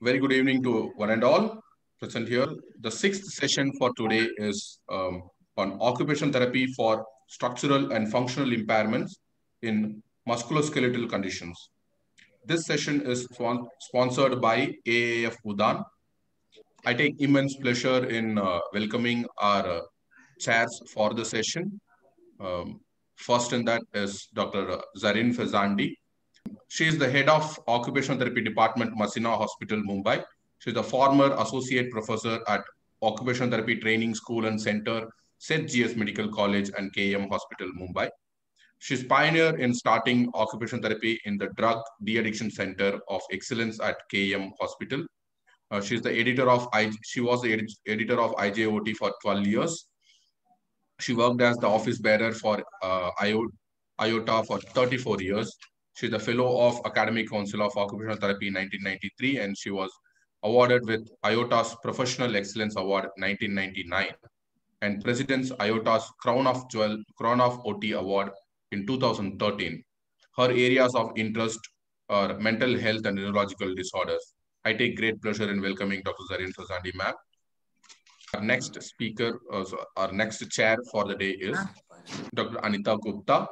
Very good evening to one and all present here. The sixth session for today is on occupational therapy for structural and functional impairments in musculoskeletal conditions. This session is sponsored by AAF Udaan. I take immense pleasure in welcoming our chairs for the session. First in that is Dr. Zarin Fazandi. She is the head of Occupational Therapy Department, Masina Hospital, Mumbai. She is a former associate professor at Occupational Therapy Training School and Center, Seth GS Medical College and KM Hospital, Mumbai. She is pioneer in starting occupational therapy in the Drug De-Addiction Center of Excellence at KM Hospital. She was the editor of IJOT for 12 years. She worked as the office bearer for IOTA for 34 years. She's a fellow of Academic Council of Occupational Therapy in 1993, and she was awarded with IOTA's Professional Excellence Award 1999 and President's IOTA's Crown of OT Award in 2013. Her areas of interest are mental health and neurological disorders. I take great pleasure in welcoming Dr. Zarin Fazandi, ma'am. Our next speaker, our next chair for the day is Dr. Anita Gupta.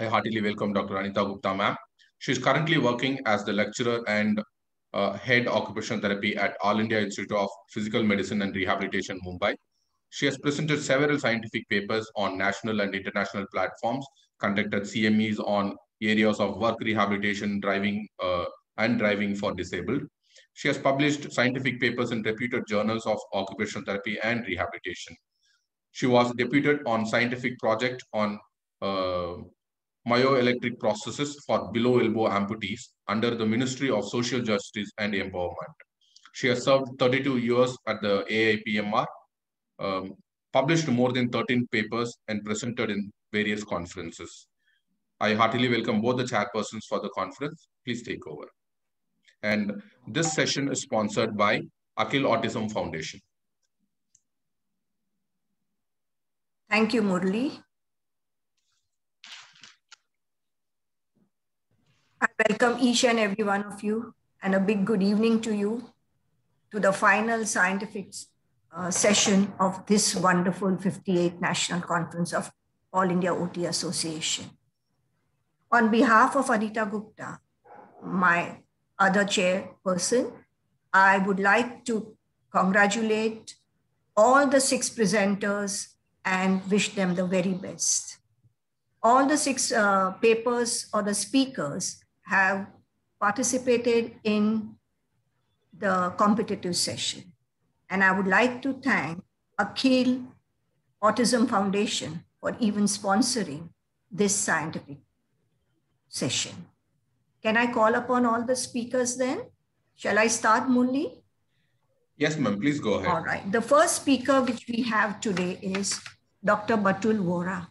I heartily welcome Dr. Anita Gupta, ma'am. She is currently working as the lecturer and head occupational therapy at All India Institute of Physical Medicine and Rehabilitation, Mumbai. She has presented several scientific papers on national and international platforms, conducted CMEs on areas of work rehabilitation, driving for disabled. She has published scientific papers in reputed journals of occupational therapy and rehabilitation. She was deputed on scientific project on myoelectric processes for below elbow amputees under the Ministry of Social Justice and Empowerment. She has served 32 years at the AIPMR, published more than 13 papers and presented in various conferences. I heartily welcome both the chairpersons for the conference. Please take over. And this session is sponsored by Akhil Autism Foundation. Thank you, Murali. I welcome each and every one of you and a big good evening to you to the final scientific session of this wonderful 58th National Conference of All India OT Association. On behalf of Anita Gupta, my other chairperson, I would like to congratulate all the six presenters and wish them the very best. All the six papers or the speakers have participated in the competitive session. And I would like to thank Akhil Autism Foundation for even sponsoring this scientific session. Can I call upon all the speakers then? Shall I start, Murali? Yes, ma'am, please go ahead. All right. The first speaker which we have today is Dr. Batul Wora.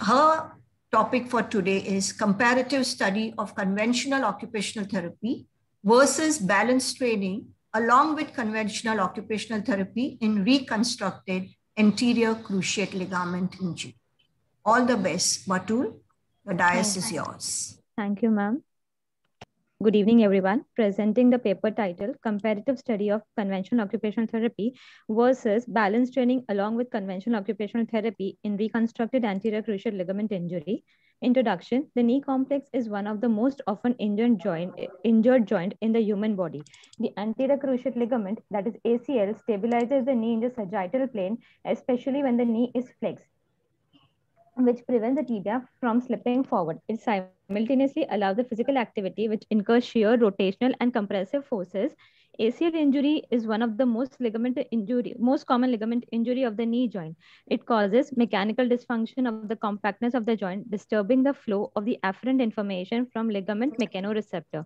Her topic for today is comparative study of conventional occupational therapy versus balance training along with conventional occupational therapy in reconstructed anterior cruciate ligament injury. All the best, Batul. The dais is yours. Thank you, ma'am. Good evening, everyone. Presenting the paper title, Comparative Study of Conventional Occupational Therapy versus Balance Training along with Conventional Occupational Therapy in Reconstructed Anterior Cruciate Ligament Injury. Introduction, the knee complex is one of the most often injured joint in the human body. The anterior cruciate ligament, that is ACL, stabilizes the knee in the sagittal plane, especially when the knee is flexed, which prevents the tibia from slipping forward. It simultaneously allows the physical activity which incurs shear, rotational, and compressive forces. ACL injury is one of the most common ligament injury of the knee joint. It causes mechanical dysfunction of the compactness of the joint, disturbing the flow of the afferent information from ligament mechanoreceptor.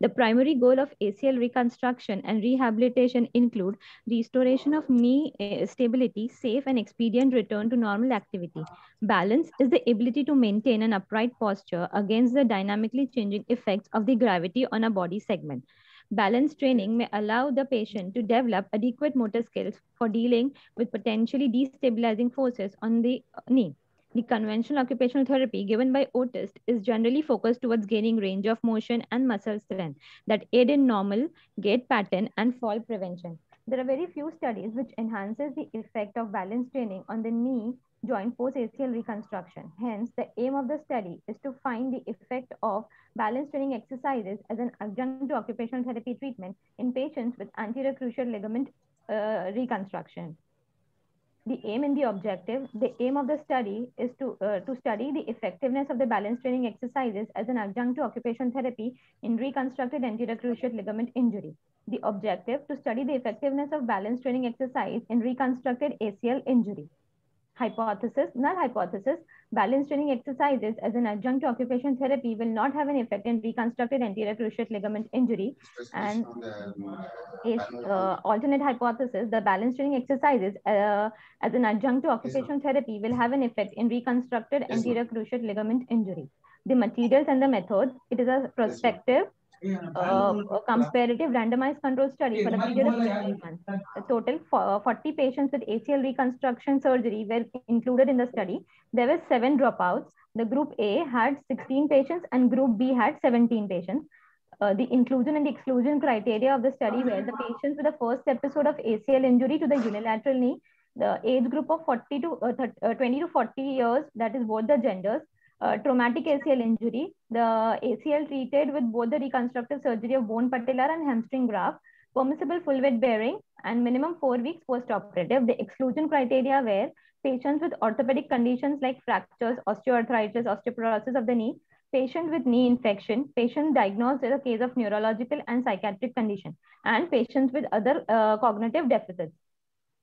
The primary goal of ACL reconstruction and rehabilitation include restoration of knee stability, safe and expedient return to normal activity. Balance is the ability to maintain an upright posture against the dynamically changing effects of the gravity on a body segment. Balance training may allow the patient to develop adequate motor skills for dealing with potentially destabilizing forces on the knee. The conventional occupational therapy given by autists is generally focused towards gaining range of motion and muscle strength that aid in normal gait pattern and fall prevention. There are very few studies which enhances the effect of balance training on the knee joint post-ACL reconstruction. Hence, the aim of the study is to find the effect of balance training exercises as an adjunct to occupational therapy treatment in patients with anterior cruciate ligament reconstruction. The aim and the objective. The aim of the study is to study the effectiveness of the balance training exercises as an adjunct to occupational therapy in reconstructed anterior cruciate ligament injury. The objective, to study the effectiveness of balance training exercise in reconstructed ACL injury. Hypothesis, null hypothesis, balance training exercises as an adjunct to occupational therapy will not have an effect in reconstructed anterior cruciate ligament injury. And alternate hypothesis, the balance training exercises as an adjunct to occupational therapy will have an effect in reconstructed anterior cruciate ligament injury. The materials and the methods, it is a prospective comparative randomized control study for the period of 3 months. A total 40 patients with ACL reconstruction surgery were included in the study. There were 7 dropouts. The group A had 16 patients and group B had 17 patients. The inclusion and the exclusion criteria of the study were the patients with the first episode of ACL injury to the unilateral knee, the age group of 20 to 40 years, that is both the genders, traumatic ACL injury, the ACL treated with both the reconstructive surgery of bone patellar and hamstring graft, permissible full weight bearing, and minimum 4 weeks post-operative. The exclusion criteria were patients with orthopedic conditions like fractures, osteoarthritis, osteoporosis of the knee, patient with knee infection, patient diagnosed as a case of neurological and psychiatric condition, and patients with other cognitive deficits.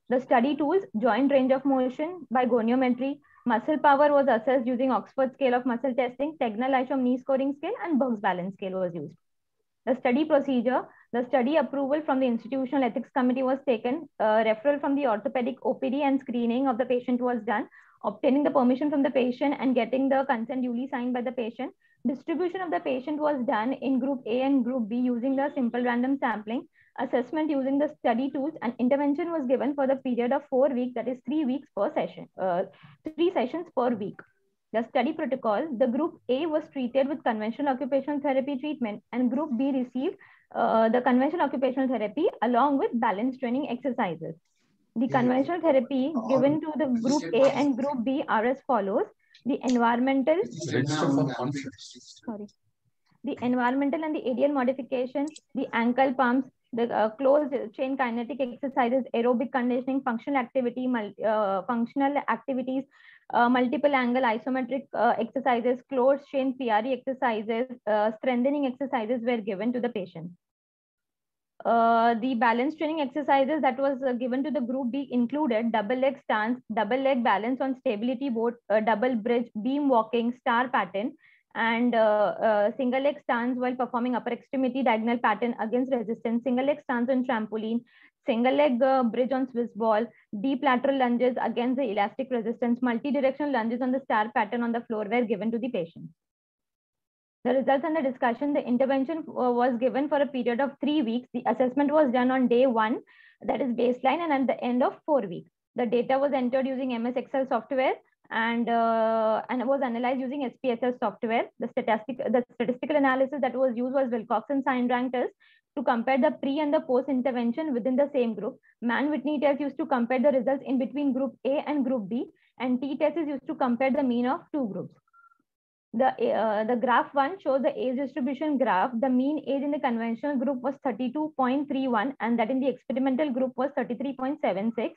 The study tools, joint range of motion by goniometry, muscle power was assessed using Oxford scale of muscle testing, Tegner-Lisham knee scoring scale, and Berg's balance scale was used. The study procedure, the study approval from the Institutional Ethics Committee was taken, referral from the orthopedic OPD and screening of the patient was done, obtaining the permission from the patient and getting the consent duly signed by the patient. Distribution of the patient was done in group A and group B using the simple random sampling. Assessment using the study tools and intervention was given for the period of 4 weeks, that is 3 weeks per session, 3 sessions per week. The study protocol, the group A was treated with conventional occupational therapy treatment and group B received the conventional occupational therapy along with balance training exercises. The conventional therapy given to the group A and group B are as follows. The environmental... Sorry. The environmental and the ADL modification, the ankle pumps, the closed chain kinetic exercises, aerobic conditioning, functional activity, multiple angle isometric exercises, closed chain PRE exercises, strengthening exercises were given to the patient. The balance training exercises that was given to the group B included double leg stance, double leg balance on stability board, double bridge, beam walking, star pattern, and single leg stance while performing upper extremity diagonal pattern against resistance, single leg stance on trampoline, single leg bridge on Swiss ball, deep lateral lunges against the elastic resistance, multi-directional lunges on the star pattern on the floor were given to the patient. The results and the discussion, the intervention was given for a period of 3 weeks. The assessment was done on day 1, that is baseline, and at the end of 4 weeks. The data was entered using MS Excel software and was analyzed using SPSS software. The statistical analysis that was used was Wilcoxon sign rank test to compare the pre and the post intervention within the same group. Mann-Whitney test used to compare the results in between group A and group B, and T test is used to compare the mean of 2 groups. The graph 1 shows the age distribution graph. The mean age in the conventional group was 32.31 and that in the experimental group was 33.76.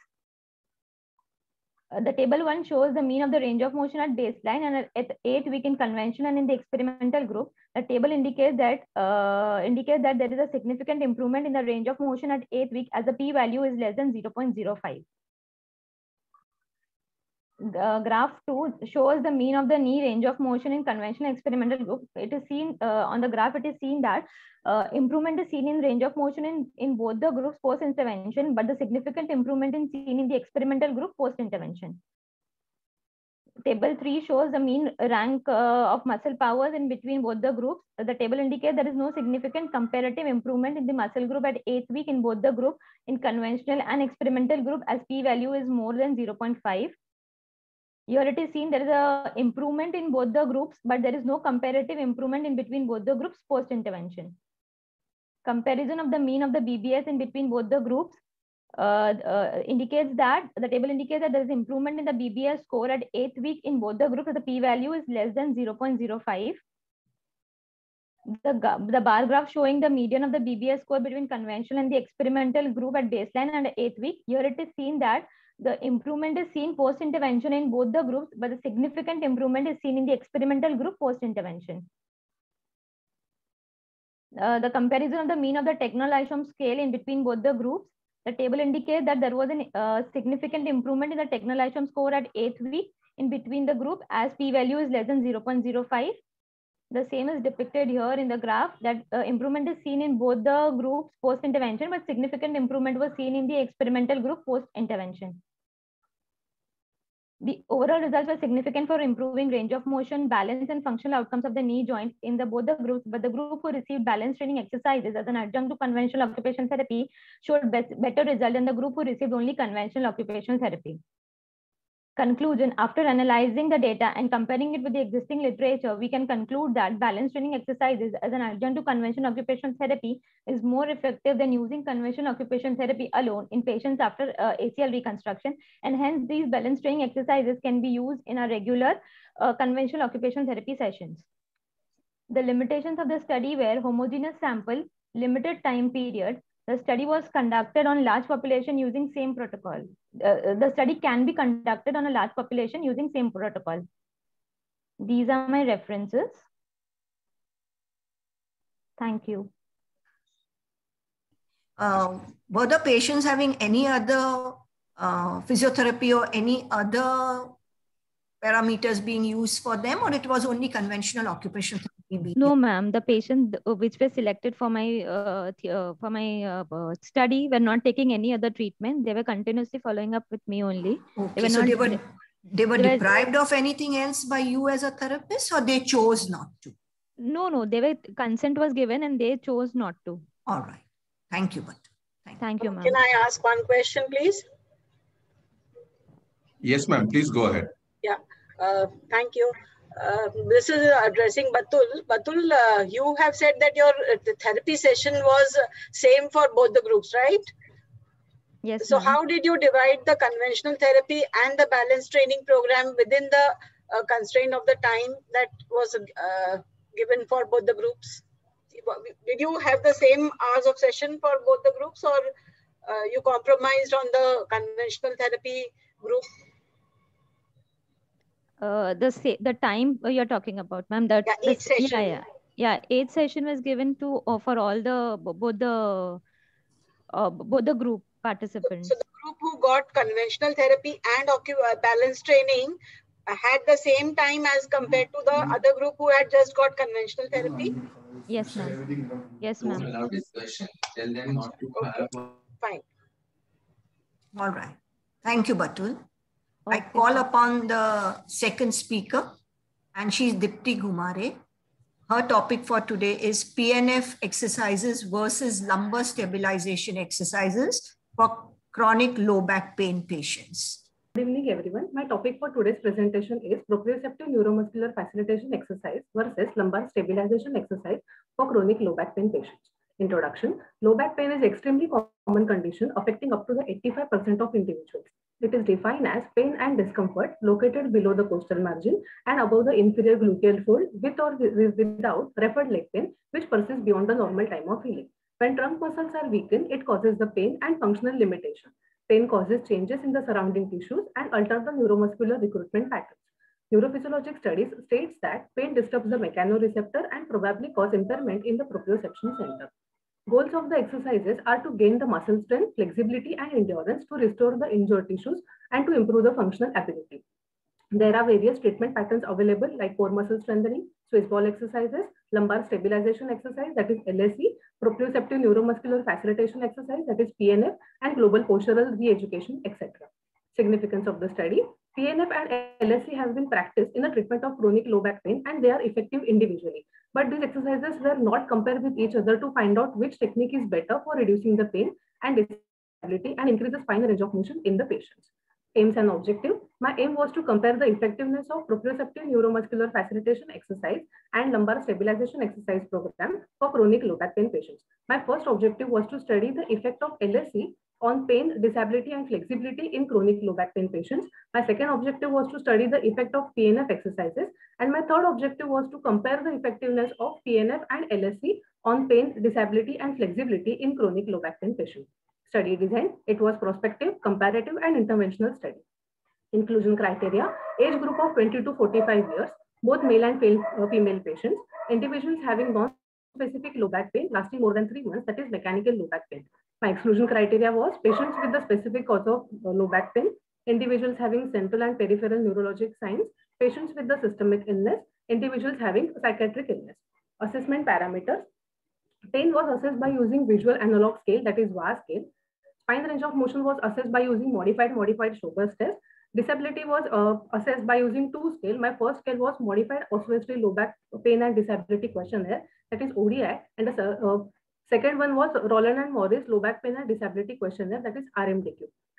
The table 1 shows the mean of the range of motion at baseline and at 8 weeks in conventional and in the experimental group. The table indicates that there is a significant improvement in the range of motion at 8 weeks as the p-value is less than 0.05. The graph 2 shows the mean of the knee range of motion in conventional experimental group. It is seen on the graph, it is seen that improvement is seen in range of motion in both the groups post intervention, but the significant improvement is seen in the experimental group post intervention. Table 3 shows the mean rank of muscle powers in between both the groups. The table indicates there is no significant comparative improvement in the muscle group at 8th week in both the group in conventional and experimental group as p-value is more than 0.5. you already seen there is a improvement in both the groups, but there is no comparative improvement in between both the groups post intervention. Comparison of the mean of the BBS in between both the groups indicates that the table indicates that there is improvement in the BBS score at 8th week in both the groups. So the p-value is less than 0.05. The bar graph showing the median of the BBS score between conventional and the experimental group at baseline and 8th week. Here it is seen that the improvement is seen post intervention in both the groups, but the significant improvement is seen in the experimental group post intervention. The comparison of the mean of the Technol-Isham scale in between both the groups. The table indicates that there was a significant improvement in the Technol-Isham score at 8th week in between the group, as p-value is less than 0.05. The same is depicted here in the graph, that improvement is seen in both the groups post intervention, but significant improvement was seen in the experimental group post intervention. The overall results were significant for improving range of motion, balance, and functional outcomes of the knee joint in both the groups. But the group who received balance training exercises as an adjunct to conventional occupational therapy showed better result than the group who received only conventional occupational therapy. Conclusion: after analyzing the data and comparing it with the existing literature, we can conclude that balance training exercises as an adjunct to conventional occupational therapy is more effective than using conventional occupational therapy alone in patients after ACL reconstruction, and hence these balance training exercises can be used in our regular conventional occupational therapy sessions. The limitations of the study were homogeneous sample, limited time period. The study was conducted on large population using same protocol. The study can be conducted on a large population using same protocol. These are my references. Thank you. Were the patients having any other physiotherapy or any other parameters being used for them, or it was only conventional occupational therapy? No, ma'am. The patients which were selected for my study were not taking any other treatment. They were continuously following up with me only. Okay. They were so they were deprived of anything else by you as a therapist, or they chose not to? No. They were, consent was given and they chose not to. All right. Thank you, Batul. Thank you, ma'am. Can I ask one question, please? Yes, ma'am. Please go ahead. Yeah. Thank you. This is addressing Batul. Batul, you have said that your therapy session was same for both the groups, right? Yes. So how did you divide the conventional therapy and the balance training program within the constraint of the time that was given for both the groups? Did you have the same hours of session for both the groups, or you compromised on the conventional therapy group? The time you're talking about, ma'am. Eighth session was given to for all the both the group participants. So the group who got conventional therapy and balance training had the same time as compared to the other group who had just got conventional therapy. Yes, ma'am. Yes, ma'am. Allow discussion. Tell them not to have. Fine. All right. Thank you, Batul. Okay. I call upon the second speaker, and she's Dipti Ghumare. Her topic for today is PNF exercises versus lumbar stabilization exercises for chronic low back pain patients. Good evening, everyone. My topic for today's presentation is proprioceptive neuromuscular facilitation exercise versus lumbar stabilization exercise for chronic low back pain patients. Introduction. Low back pain is extremely common condition affecting up to the 85% of individuals. It is defined as pain and discomfort located below the costal margin and above the inferior gluteal fold with or without referred leg pain, which persists beyond the normal time of healing. When trunk muscles are weakened, it causes the pain and functional limitation. Pain causes changes in the surrounding tissues and alters the neuromuscular recruitment patterns. Neurophysiologic studies states that pain disturbs the mechanoreceptor and probably cause impairment in the proprioception center. Goals of the exercises are to gain the muscle strength, flexibility, and endurance to restore the injured tissues and to improve the functional ability. There are various treatment patterns available like core muscle strengthening, Swiss ball exercises, lumbar stabilization exercise, that is LSE, proprioceptive neuromuscular facilitation exercise, that is PNF, and global postural re-education, etc. Significance of the study. PNF and LSE have been practiced in the treatment of chronic low back pain, and they are effective individually. But these exercises were not compared with each other to find out which technique is better for reducing the pain and disability and increase the spinal range of motion in the patients. aims and objective. My aim was to compare the effectiveness of proprioceptive neuromuscular facilitation exercise and lumbar stabilization exercise program for chronic low back pain patients. My first objective was to study the effect of LSE on pain, disability, and flexibility in chronic low back pain patients. My second objective was to study the effect of PNF exercises, and my third objective was to compare the effectiveness of PNF and LSE on pain, disability, and flexibility in chronic low back pain patients. Study design: it was prospective, comparative, and interventional study. Inclusion criteria: age group of 20 to 45 years, both male and female patients, individuals having non-specific low back pain lasting more than 3 months, that is mechanical low back pain. My exclusion criteria was patients with the specific cause of low back pain, individuals having central and peripheral neurologic signs, patients with the systemic illness, individuals having psychiatric illness. Assessment parameters: pain was assessed by using visual analog scale, that is VAS scale. Spine range of motion was assessed by using modified Schober's test. Disability was assessed by using two scale. My first scale was modified osseous low back pain and disability questionnaire, that is ODI, and the second one was Roland and Morris low back pain and disability questionnaire, that is RMDQ.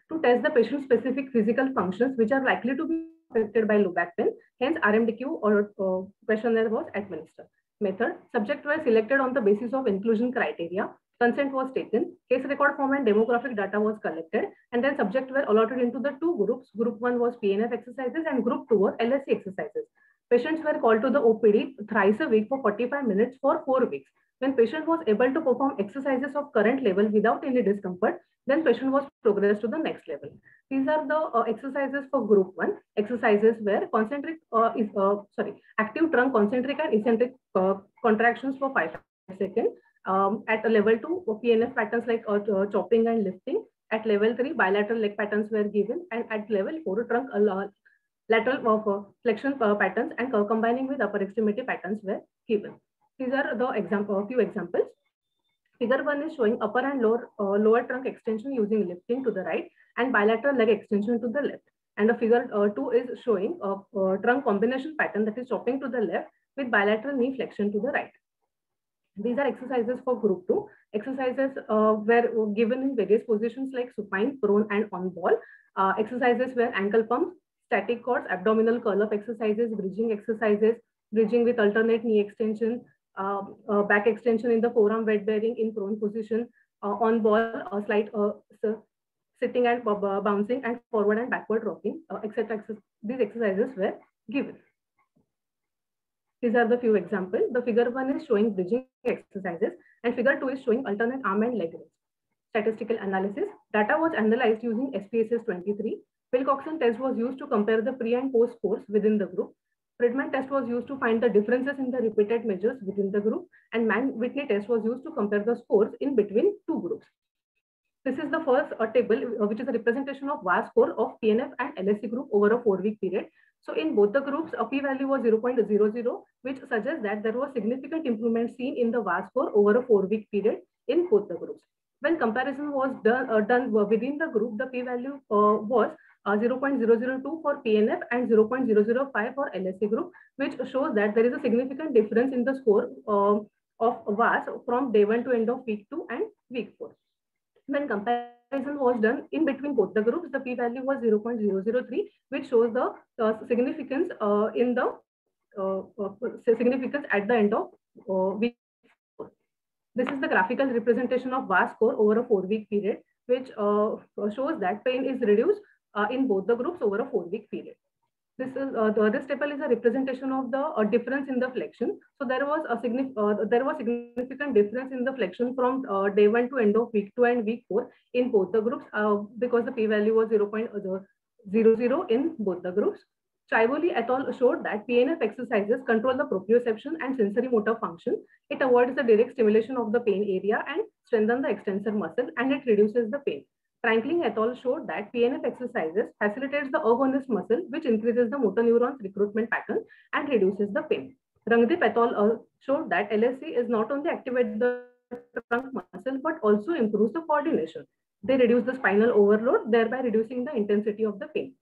To test the patient specific physical functions which are likely to be affected by low back pain, hence RMDQ or questionnaire was administered. Method: subjects were selected on the basis of inclusion criteria. Consent was taken, case record form and demographic data was collected, and then subjects were allotted into the two groups. Group 1 was PNF exercises and group 2 was LSE exercises. Patients were called to the OPD thrice a week for 45 minutes for 4 weeks. When patient was able to perform exercises of current level without any discomfort, then patient was progressed to the next level. These are the exercises for group 1. Exercises where concentric active trunk concentric and eccentric contractions for 5 seconds. At a level 2, PNF patterns like chopping and lifting. At level 3, bilateral leg patterns were given, and at level 4, trunk lateral flexion patterns and combining with upper extremity patterns were given. These are the few examples. Figure 1 is showing upper and lower trunk extension using lifting to the right and bilateral leg extension to the left. And the figure 2 is showing trunk combination pattern, that is chopping to the left with bilateral knee flexion to the right. These are exercises for group 2. Exercises were given in various positions like supine, prone, and on ball. Exercises were ankle pumps, static cords, abdominal curl up exercises, bridging with alternate knee extension, back extension in the forearm weight bearing in prone position, on ball, slight sitting and bouncing, and forward and backward rocking, etc. These exercises were given. These are the few examples. The figure 1 is showing bridging exercises, and figure 2 is showing alternate arm and leg raises. Statistical analysis: data was analyzed using SPSS 23. Wilcoxon test was used to compare the pre and post scores within the group. Friedman test was used to find the differences in the repeated measures within the group, and Mann-Whitney test was used to compare the scores in between two groups. This is the first table, which is a representation of VAS score of PNF and LSE group over a 4-week period. So in both the groups, a p-value was 0.00, which suggests that there was significant improvement seen in the VAS score over a 4-week period in both the groups. When comparison was done within the group, the p-value was 0.002 for PNF and 0.005 for LSE group, which shows that there is a significant difference in the score of VAS from day 1 to end of week 2 and week 4. When comparison was done in between both the groups, the p-value was 0.003, which shows the significance at the end of week 4. This is the graphical representation of VAS score over a 4-week period, which shows that pain is reduced in both the groups over a 4-week period. This is this table is a representation of the difference in the flexion. So there was significant difference in the flexion from day 1 to end of week 2 and week 4 in both the groups, because the p-value was 0.00 in both the groups. Chivoli et al. Showed that PNF exercises control the proprioception and sensory motor function. It avoids the direct stimulation of the pain area and strengthens the extensor muscle, and it reduces the pain. Franklin et al. Showed that PNF exercises facilitates the agonist muscle, which increases the motor neurons recruitment pattern and reduces the pain. Rangdeep et al. Showed that LSE is not only activates the trunk muscle, but also improves the coordination. They reduce the spinal overload, thereby reducing the intensity of the pain.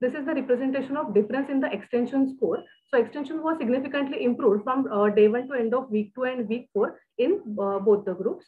This is the representation of difference in the extension score. So extension was significantly improved from day 1 to end of week 2 and week 4 in both the groups.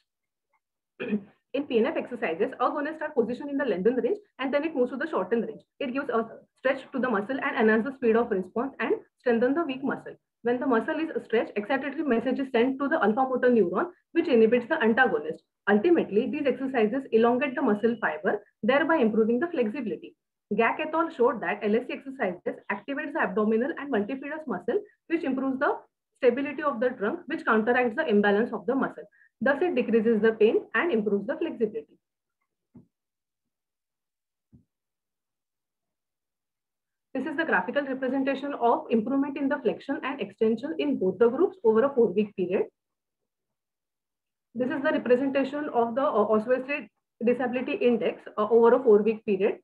in PNF exercises, a goner star position in the lengthened range and then it moves to the shortened range. It gives a stretch to the muscle and enhances the speed of response and strengthens the weak muscle. When the muscle is stretched, excitatory message is sent to the alpha motor neuron, which inhibits the antagonist. Ultimately, these exercises elongate the muscle fiber, thereby improving the flexibility. Gak et al. Showed that LSE exercises activates the abdominal and multifidus muscle, which improves the stability of the trunk, which counteracts the imbalance of the muscle. Thus, it decreases the pain and improves the flexibility. This is the graphical representation of improvement in the flexion and extension in both the groups over a 4-week period. This is the representation of the Oswestry Disability Index over a 4-week period.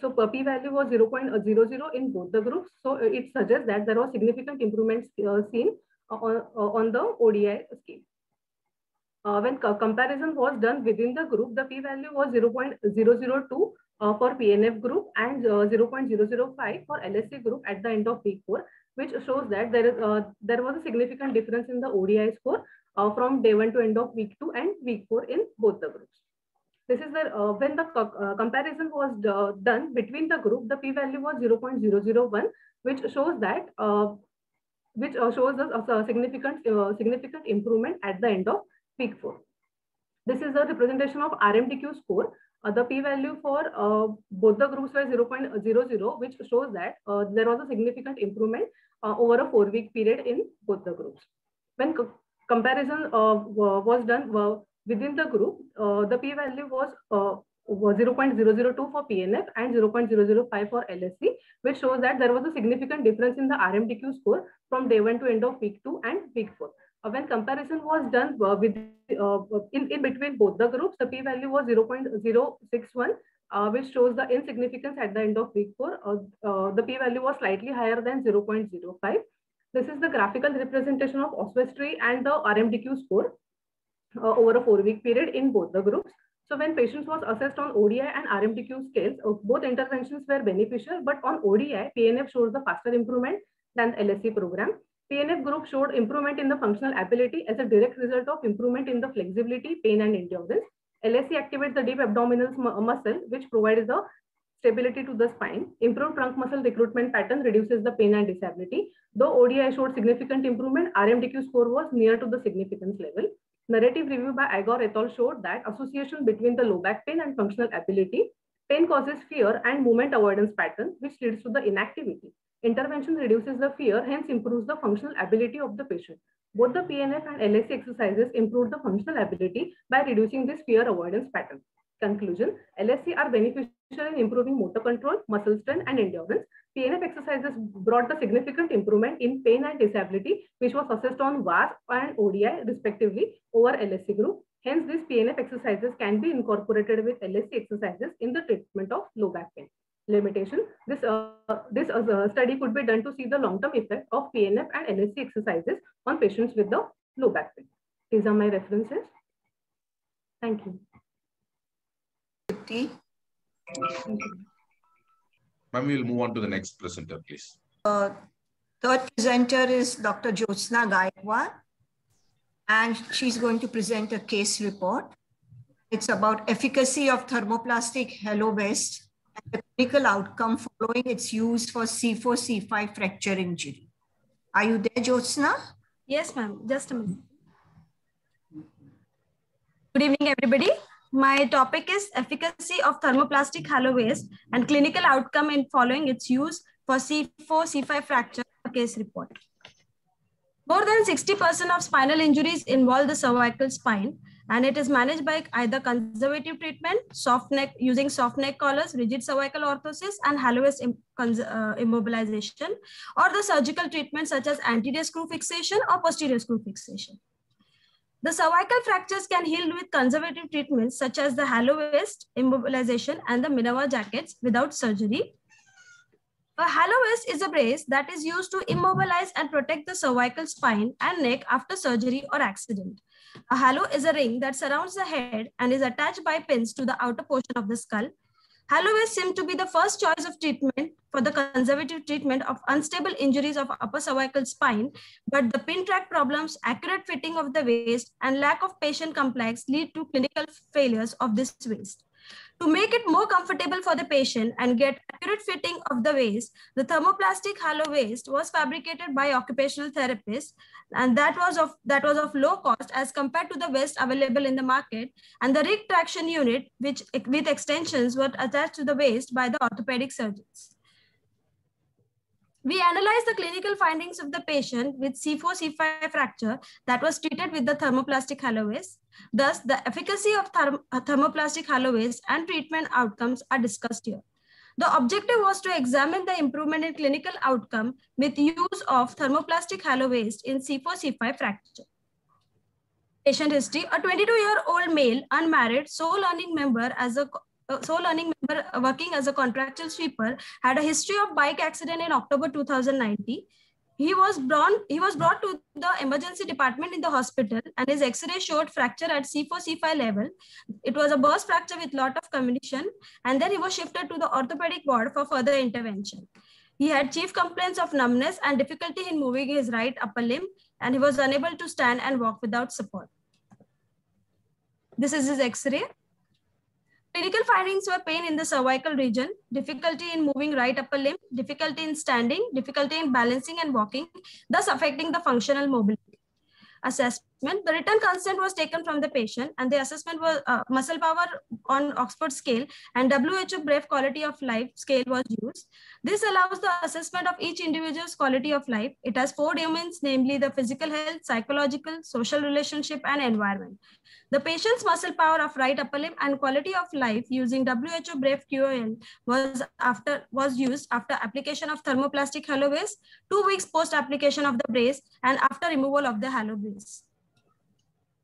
So p value was 0.00 in both the groups. So it suggests that there was significant improvements seen on the ODI scale. When comparison was done within the group, the p value was 0.002 for PNF group and 0.005 for LSE group at the end of week 4, which shows that there was a significant difference in the ODI score from day 1 to end of week 2 and week 4 in both the groups. This is the when the comparison was done between the group, the p value was 0.001, which shows that us a significant improvement at the end of week 4. This is the representation of RMDQ score. The p value for both the groups were 0.00, which shows that there was a significant improvement over a 4-week period in both the groups. When comparison was done within the group, the p value was 0.002 for PNF and 0.005 for LSE, which shows that there was a significant difference in the RMDQ score from day 1 to end of week 2 and week 4. When comparison was done in between both the groups, the p value was 0.061, which shows the insignificance at the end of week 4. The p value was slightly higher than 0.05. This is the graphical representation of Oswestry and the RMDQ score over a 4-week period in both the groups. So when patients was assessed on ODI and RMDQ scales, both interventions were beneficial, but on ODI, PNF shows the faster improvement than the LSE program. PNF group showed improvement in the functional ability as a direct result of improvement in the flexibility, pain, and endurance. LSE activates the deep abdominal muscle, which provides the stability to the spine. Improved trunk muscle recruitment pattern reduces the pain and disability. Though ODI showed significant improvement, RMDQ score was near to the significance level. Narrative review by Agar et al. Showed that association between the low back pain and functional ability. Pain causes fear and movement avoidance pattern, which leads to the inactivity. Intervention reduces the fear, hence improves the functional ability of the patient. Both the PNF and LSE exercises improve the functional ability by reducing this fear avoidance pattern. Conclusion: LSE are beneficial in improving motor control, muscle strength, and endurance. PNF exercises brought the significant improvement in pain and disability, which was assessed on VAS and ODI respectively over LSE group. Hence, these PNF exercises can be incorporated with LSE exercises in the treatment of low back pain. Limitation: This study could be done to see the long-term effect of PNF and LSE exercises on patients with the low back pain. These are my references. Thank you. Ma'am, we'll move on to the next presenter, please. Third presenter is Dr. Jyotsna Gaikwad, and she's going to present a case report. It's about efficacy of thermoplastic halo vest and the clinical outcome following its use for C4, C5 fracture injury. Are you there, Jyotsna? Yes, ma'am. Just a minute. Good evening, everybody. My topic is efficacy of thermoplastic halo vest and clinical outcome in following its use for C4, C5 fracture case report. More than 60% of spinal injuries involve the cervical spine, and it is managed by either conservative treatment, soft neck using soft neck collars, rigid cervical orthosis, and halo vest immobilization, or the surgical treatment such as anterior screw fixation or posterior screw fixation. The cervical fractures can heal with conservative treatments such as the halo vest immobilization and the Minerva jackets without surgery. A halo vest is a brace that is used to immobilize and protect the cervical spine and neck after surgery or accident. A halo is a ring that surrounds the head and is attached by pins to the outer portion of the skull. Halowase seemed to be the first choice of treatment for the conservative treatment of unstable injuries of upper cervical spine, but the pin track problems, accurate fitting of the waist, and lack of patient compliance lead to clinical failures of this waist. To make it more comfortable for the patient and get accurate fitting of the waist, the thermoplastic hollow waist was fabricated by occupational therapists, and that was of low cost as compared to the waist available in the market, and the rig traction unit, which with extensions were attached to the waist by the orthopedic surgeons. We analyzed the clinical findings of the patient with C4-C5 fracture that was treated with the thermoplastic hollow waist. Thus, the efficacy of thermoplastic hollow waist and treatment outcomes are discussed here. The objective was to examine the improvement in clinical outcome with use of thermoplastic hollow waist in C4-C5 fracture. Patient history: a 22-year-old male, unmarried, sole earning member working as a contractual sweeper, had a history of bike accident in October 2019. He was brought to the emergency department in the hospital, and his X-ray showed fracture at C4-C5 level. It was a burst fracture with lot of comminution, and then he was shifted to the orthopedic ward for further intervention. He had chief complaints of numbness and difficulty in moving his right upper limb, and he was unable to stand and walk without support. This is his X-ray. Clinical findings were pain in the cervical region, difficulty in moving right upper limb, difficulty in standing, difficulty in balancing and walking, thus affecting the functional mobility. Assessment: the written consent was taken from the patient, and the assessment was muscle power on Oxford scale and WHO-BREF quality of life scale was used. This allows the assessment of each individual's quality of life. It has 4 domains, namely the physical health, psychological, social relationship, and environment. The patient's muscle power of right upper limb and quality of life using WHO-BREF QOL was used after application of thermoplastic hollow waist, 2 weeks post application of the brace, and after removal of the hollow brace.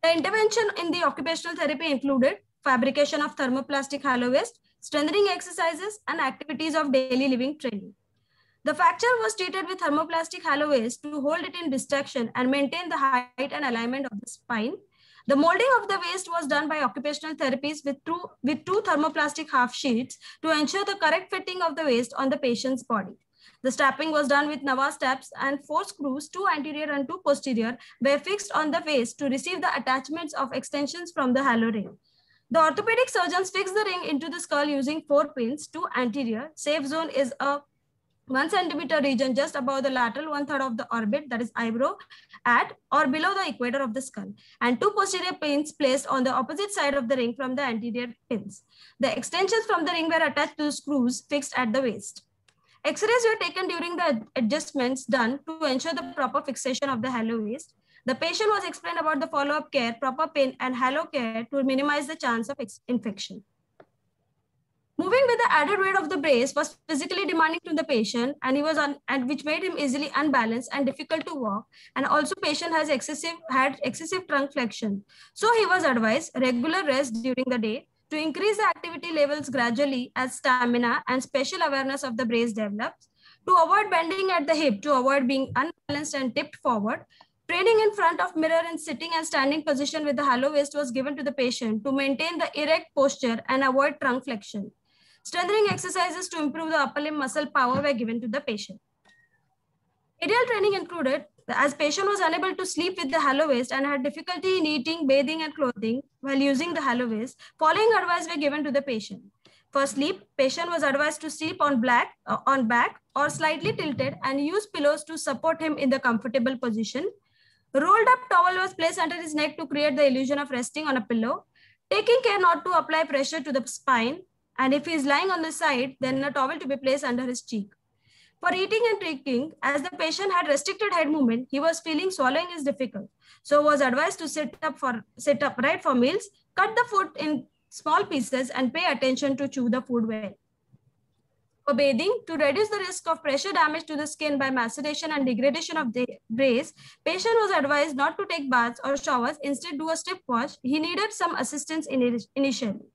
The intervention in the occupational therapy included fabrication of thermoplastic hollow waist, strengthening exercises, and activities of daily living training. The fracture was treated with thermoplastic hollow waist to hold it in distraction and maintain the height and alignment of the spine. The molding of the waist was done by occupational therapists with two thermoplastic half sheets to ensure the correct fitting of the waist on the patient's body. The strapping was done with Nava straps and 4 screws, 2 anterior and 2 posterior, were fixed on the waist to receive the attachments of extensions from the hollow ring. The orthopedic surgeons fixed the ring into the skull using 4 pins, 2 anterior. Safe zone is a 1 centimeter region just above the lateral 1/3 of the orbit, that is eyebrow, at or below the equator of the skull, and 2 posterior pins placed on the opposite side of the ring from the anterior pins. The extensions from the ring were attached to screws fixed at the waist. X-rays were taken during the adjustments done to ensure the proper fixation of the hollow waist. The patient was explained about the follow-up care, proper pain, and hollow care to minimize the chance of infection. Moving with the added weight of the brace was physically demanding to the patient, and which made him easily unbalanced and difficult to walk. And also, patient had excessive trunk flexion. So he was advised regular rest during the day, to increase the activity levels gradually as stamina and spatial awareness of the brace develops, to avoid bending at the hip, to avoid being unbalanced and tipped forward. Training in front of mirror in sitting and standing position with the hollow waist was given to the patient to maintain the erect posture and avoid trunk flexion. Strengthening exercises to improve the upper limb muscle power were given to the patient. Aerial training included, as patient was unable to sleep with the hollow waist and had difficulty in eating, bathing, and clothing while using the hollow waist, following advice were given to the patient. For sleep, patient was advised to sleep on back or slightly tilted and use pillows to support him in the comfortable position. Rolled up towel was placed under his neck to create the illusion of resting on a pillow. Taking care not to apply pressure to the spine, and if he is lying on the side, then a towel to be placed under his cheek. For eating and drinking, as the patient had restricted head movement, he was feeling swallowing is difficult. So was advised to sit upright for meals, cut the food in small pieces, and pay attention to chew the food well. For bathing, to reduce the risk of pressure damage to the skin by maceration and degradation of the brace, patient was advised not to take baths or showers, instead do a strip wash. He needed some assistance initially.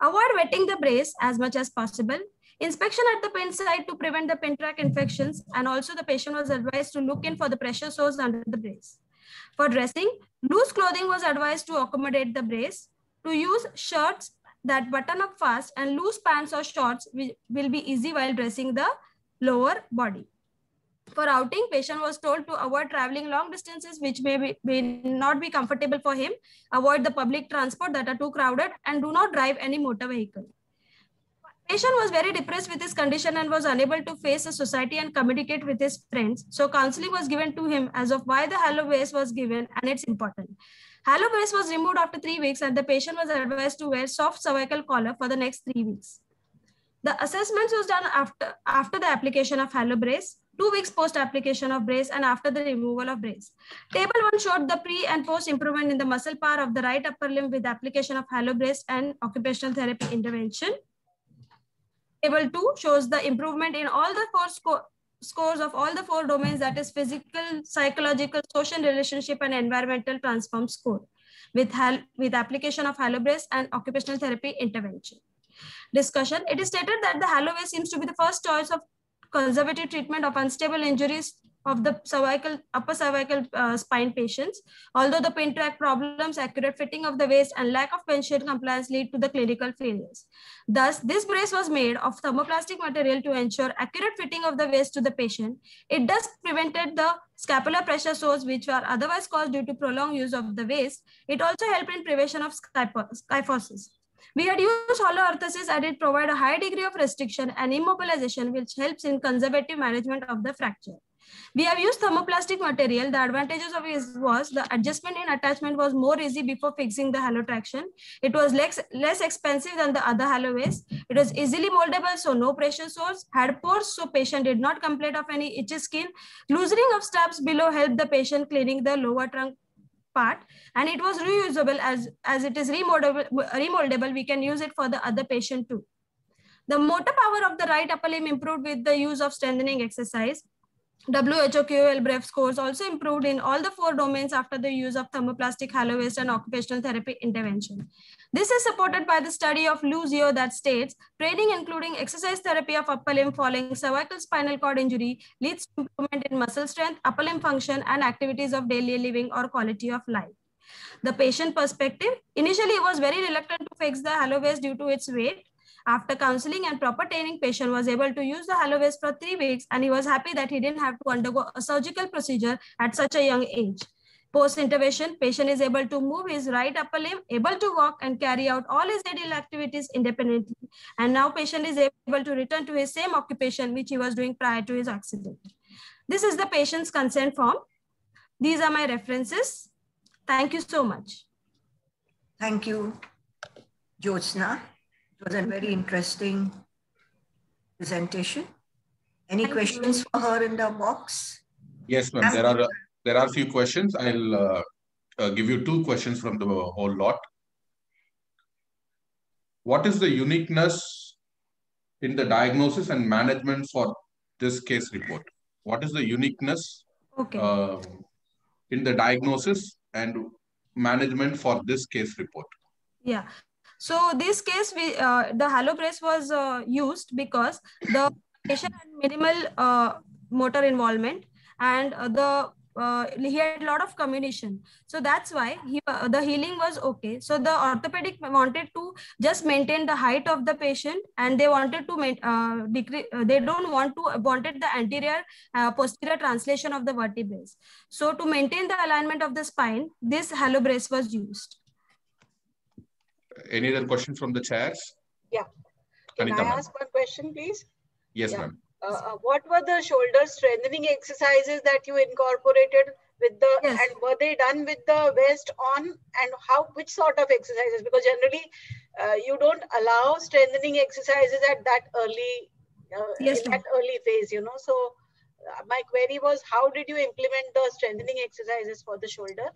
Avoid wetting the brace as much as possible. Inspection at the pin site to prevent the pin track infections, and also the patient was advised to look in for the pressure source under the brace. For dressing, loose clothing was advised to accommodate the brace, to use shirts that button up fast and loose pants or shorts will be easy while dressing the lower body. For outing, patient was told to avoid traveling long distances, which may not be comfortable for him. Avoid the public transport that are too crowded, and do not drive any motor vehicle. Patient was very depressed with his condition and was unable to face the society and communicate with his friends. So counseling was given to him as of why the halo vest was given and its importance. Halo vest was removed after 3 weeks, and the patient was advised to wear soft cervical collar for the next 3 weeks. The assessments was done after the application of halo brace, 2 weeks post application of brace, and after the removal of brace. Table 1 showed the pre and post improvement in the muscle power of the right upper limb with application of halo brace and occupational therapy intervention. Table 2 shows the improvement in all the four scores of all the four domains, that is physical, psychological, social relationship, and environmental transform score with application of halo brace and occupational therapy intervention. Discussion. It is stated that the halo vest seems to be the first choice of conservative treatment of unstable injuries of the upper cervical spine patients. Although the pin track problems, accurate fitting of the waist, and lack of patient compliance lead to the clinical failures. Thus, this brace was made of thermoplastic material to ensure accurate fitting of the waist to the patient. It thus prevented the scapular pressure sores, which were otherwise caused due to prolonged use of the waist. It also helped in prevention of kyphosis. We had used hollow orthosis, and it provides a high degree of restriction and immobilization, which helps in conservative management of the fracture. We have used thermoplastic material. The advantages of it was the adjustment in attachment was more easy before fixing the halo traction. It was less expensive than the other halo vest. It was easily moldable, so no pressure sores. Had pores, so patient did not complain of any itchy skin. Loosening of straps below helped the patient cleaning the lower trunk part, and it was reusable as it is remoldable. We can use it for the other patient too. The motor power of the right upper limb improved with the use of strengthening exercise. WHO-BREF scores also improved in all the four domains after the use of thermoplastic halo vest and occupational therapy intervention. This is supported by the study of Lucio that states training including exercise therapy of upper limb following cervical spinal cord injury leads to improvement in muscle strength, upper limb function, and activities of daily living or quality of life. The patient perspective. Initially, he was very reluctant to fix the halo vest due to its weight. After counseling and proper training, patient was able to use the halo vest for 3 weeks, and he was happy that he didn't have to undergo a surgical procedure at such a young age. Post intervention, patient is able to move his right upper limb, able to walk and carry out all his daily activities independently. And now patient is able to return to his same occupation which he was doing prior to his accident. This is the patient's consent form. These are my references. Thank you so much. Thank you, Jyotsna. It was a very interesting presentation. Any questions for her in the box? Yes, ma'am. There are few questions. I'll give you 2 questions from the whole lot. What is the uniqueness in the diagnosis and management for this case report? What is the uniqueness in the diagnosis and management for this case report? Yeah. So this case, the halo brace was used because the patient had minimal motor involvement, and he had a lot of comminution. So that's why the healing was okay. So the orthopedic wanted to just maintain the height of the patient, and they wanted to wanted the anterior posterior translation of the vertebrae. So to maintain the alignment of the spine, this halo brace was used. Any other questions from the chairs? Yeah. Can Anita, I ask one question, please? Yes, ma'am. What were the shoulder strengthening exercises that you incorporated with the, and were they done with the vest on, and which sort of exercises? Because generally you don't allow strengthening exercises at that early, in that early phase, you know. So my query was, how did you implement the strengthening exercises for the shoulder?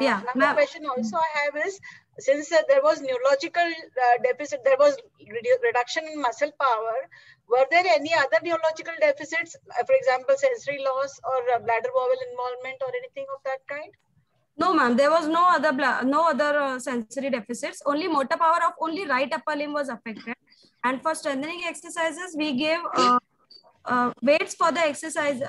Another question also I have is, since there was neurological deficit, there was reduction in muscle power, were there any other neurological deficits, for example, sensory loss or bladder bowel involvement or anything of that kind? No, ma'am, there was no other sensory deficits. Only motor power of only right upper limb was affected. And for strengthening exercises, we gave weights for the exercise,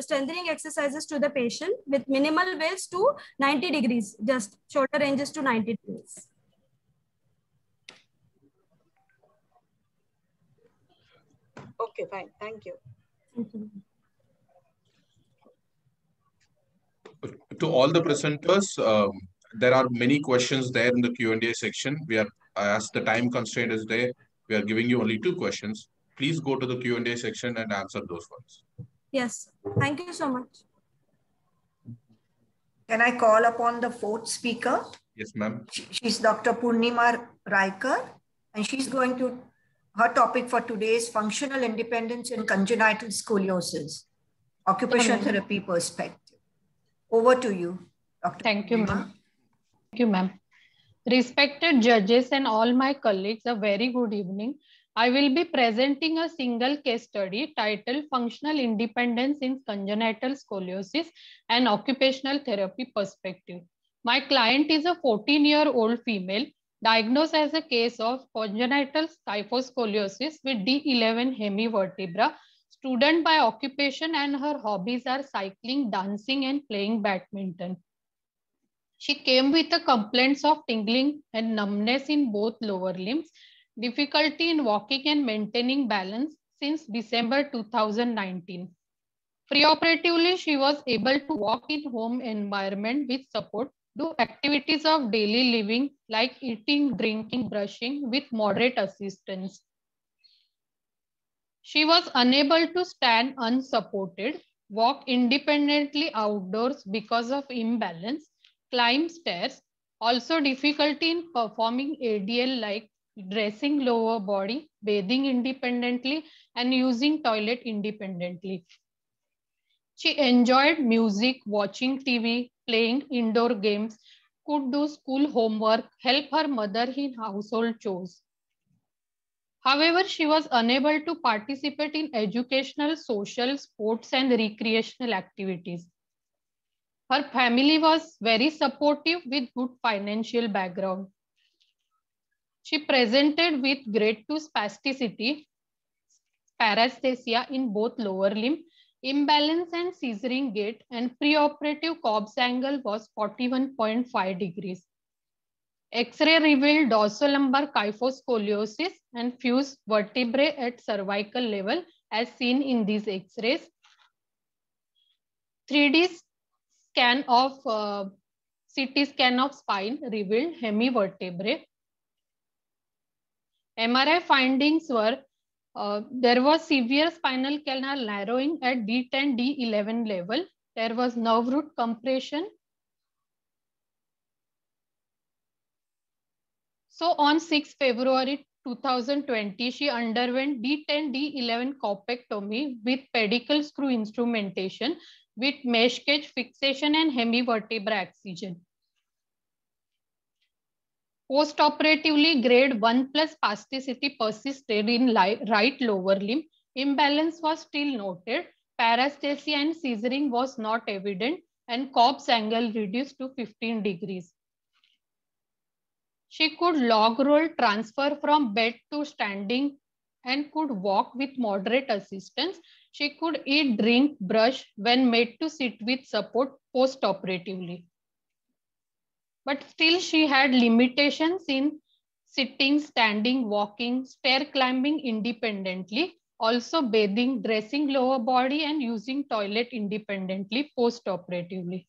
strengthening exercises to the patient with minimal weights to 90 degrees, just shoulder ranges to 90 degrees. fine. Thank you. To all the presenters, there are many questions there in the Q&A section. We are, as the time constraint is there, we are giving you only 2 questions. Please go to the Q&A section and answer those ones. Yes, thank you so much. Can I call upon the 4th speaker? Yes, ma'am. She's Dr. Purnima Raiker, and she's going to, her topic for today is functional independence in congenital scoliosis, occupational therapy perspective. Over to you, Dr. Thank you, ma'am. Thank you, ma'am. Respected judges and all my colleagues, a very good evening. I will be presenting a single case study titled Functional Independence in Congenital Scoliosis and Occupational Therapy Perspective. My client is a 14-year-old female diagnosed as a case of congenital kyphoscoliosis with D11 hemivertebra, student by occupation, and her hobbies are cycling, dancing, and playing badminton. She came with the complaints of tingling and numbness in both lower limbs, difficulty in walking and maintaining balance since December 2019. Preoperatively, she was able to walk in home environment with support, do activities of daily living like eating, drinking, brushing with moderate assistance. She was unable to stand unsupported, walk independently outdoors because of imbalance, climb stairs, also difficulty in performing ADL like dressing lower body, bathing independently, and using toilet independently. She enjoyed music, watching TV, playing indoor games, could do school homework, help her mother in household chores. However, she was unable to participate in educational, social, sports, and recreational activities. Her family was very supportive with good financial background. She presented with grade 2 spasticity, paresthesia in both lower limb, imbalance and scissoring gait, and preoperative Cobb's angle was 41.5 degrees. X-ray revealed dorsolumbar kyphoscoliosis and fused vertebrae at cervical level as seen in these X-rays. 3D CT scan of spine revealed hemivertebrae. MRI findings were there was severe spinal canal narrowing at D10, D11 level. There was nerve root compression. So on 6 February 2020, she underwent D10, D11 corpectomy with pedicle screw instrumentation with mesh cage fixation and hemivertebra excision. Post-operatively, grade 1+ spasticity persisted in right lower limb. Imbalance was still noted. Paresthesia and scissoring was not evident, and Cobb's angle reduced to 15 degrees. She could log roll, transfer from bed to standing, and could walk with moderate assistance. She could eat, drink, brush when made to sit with support post-operatively. But still she had limitations in sitting, standing, walking, stair climbing independently, also bathing, dressing lower body, and using toilet independently post-operatively.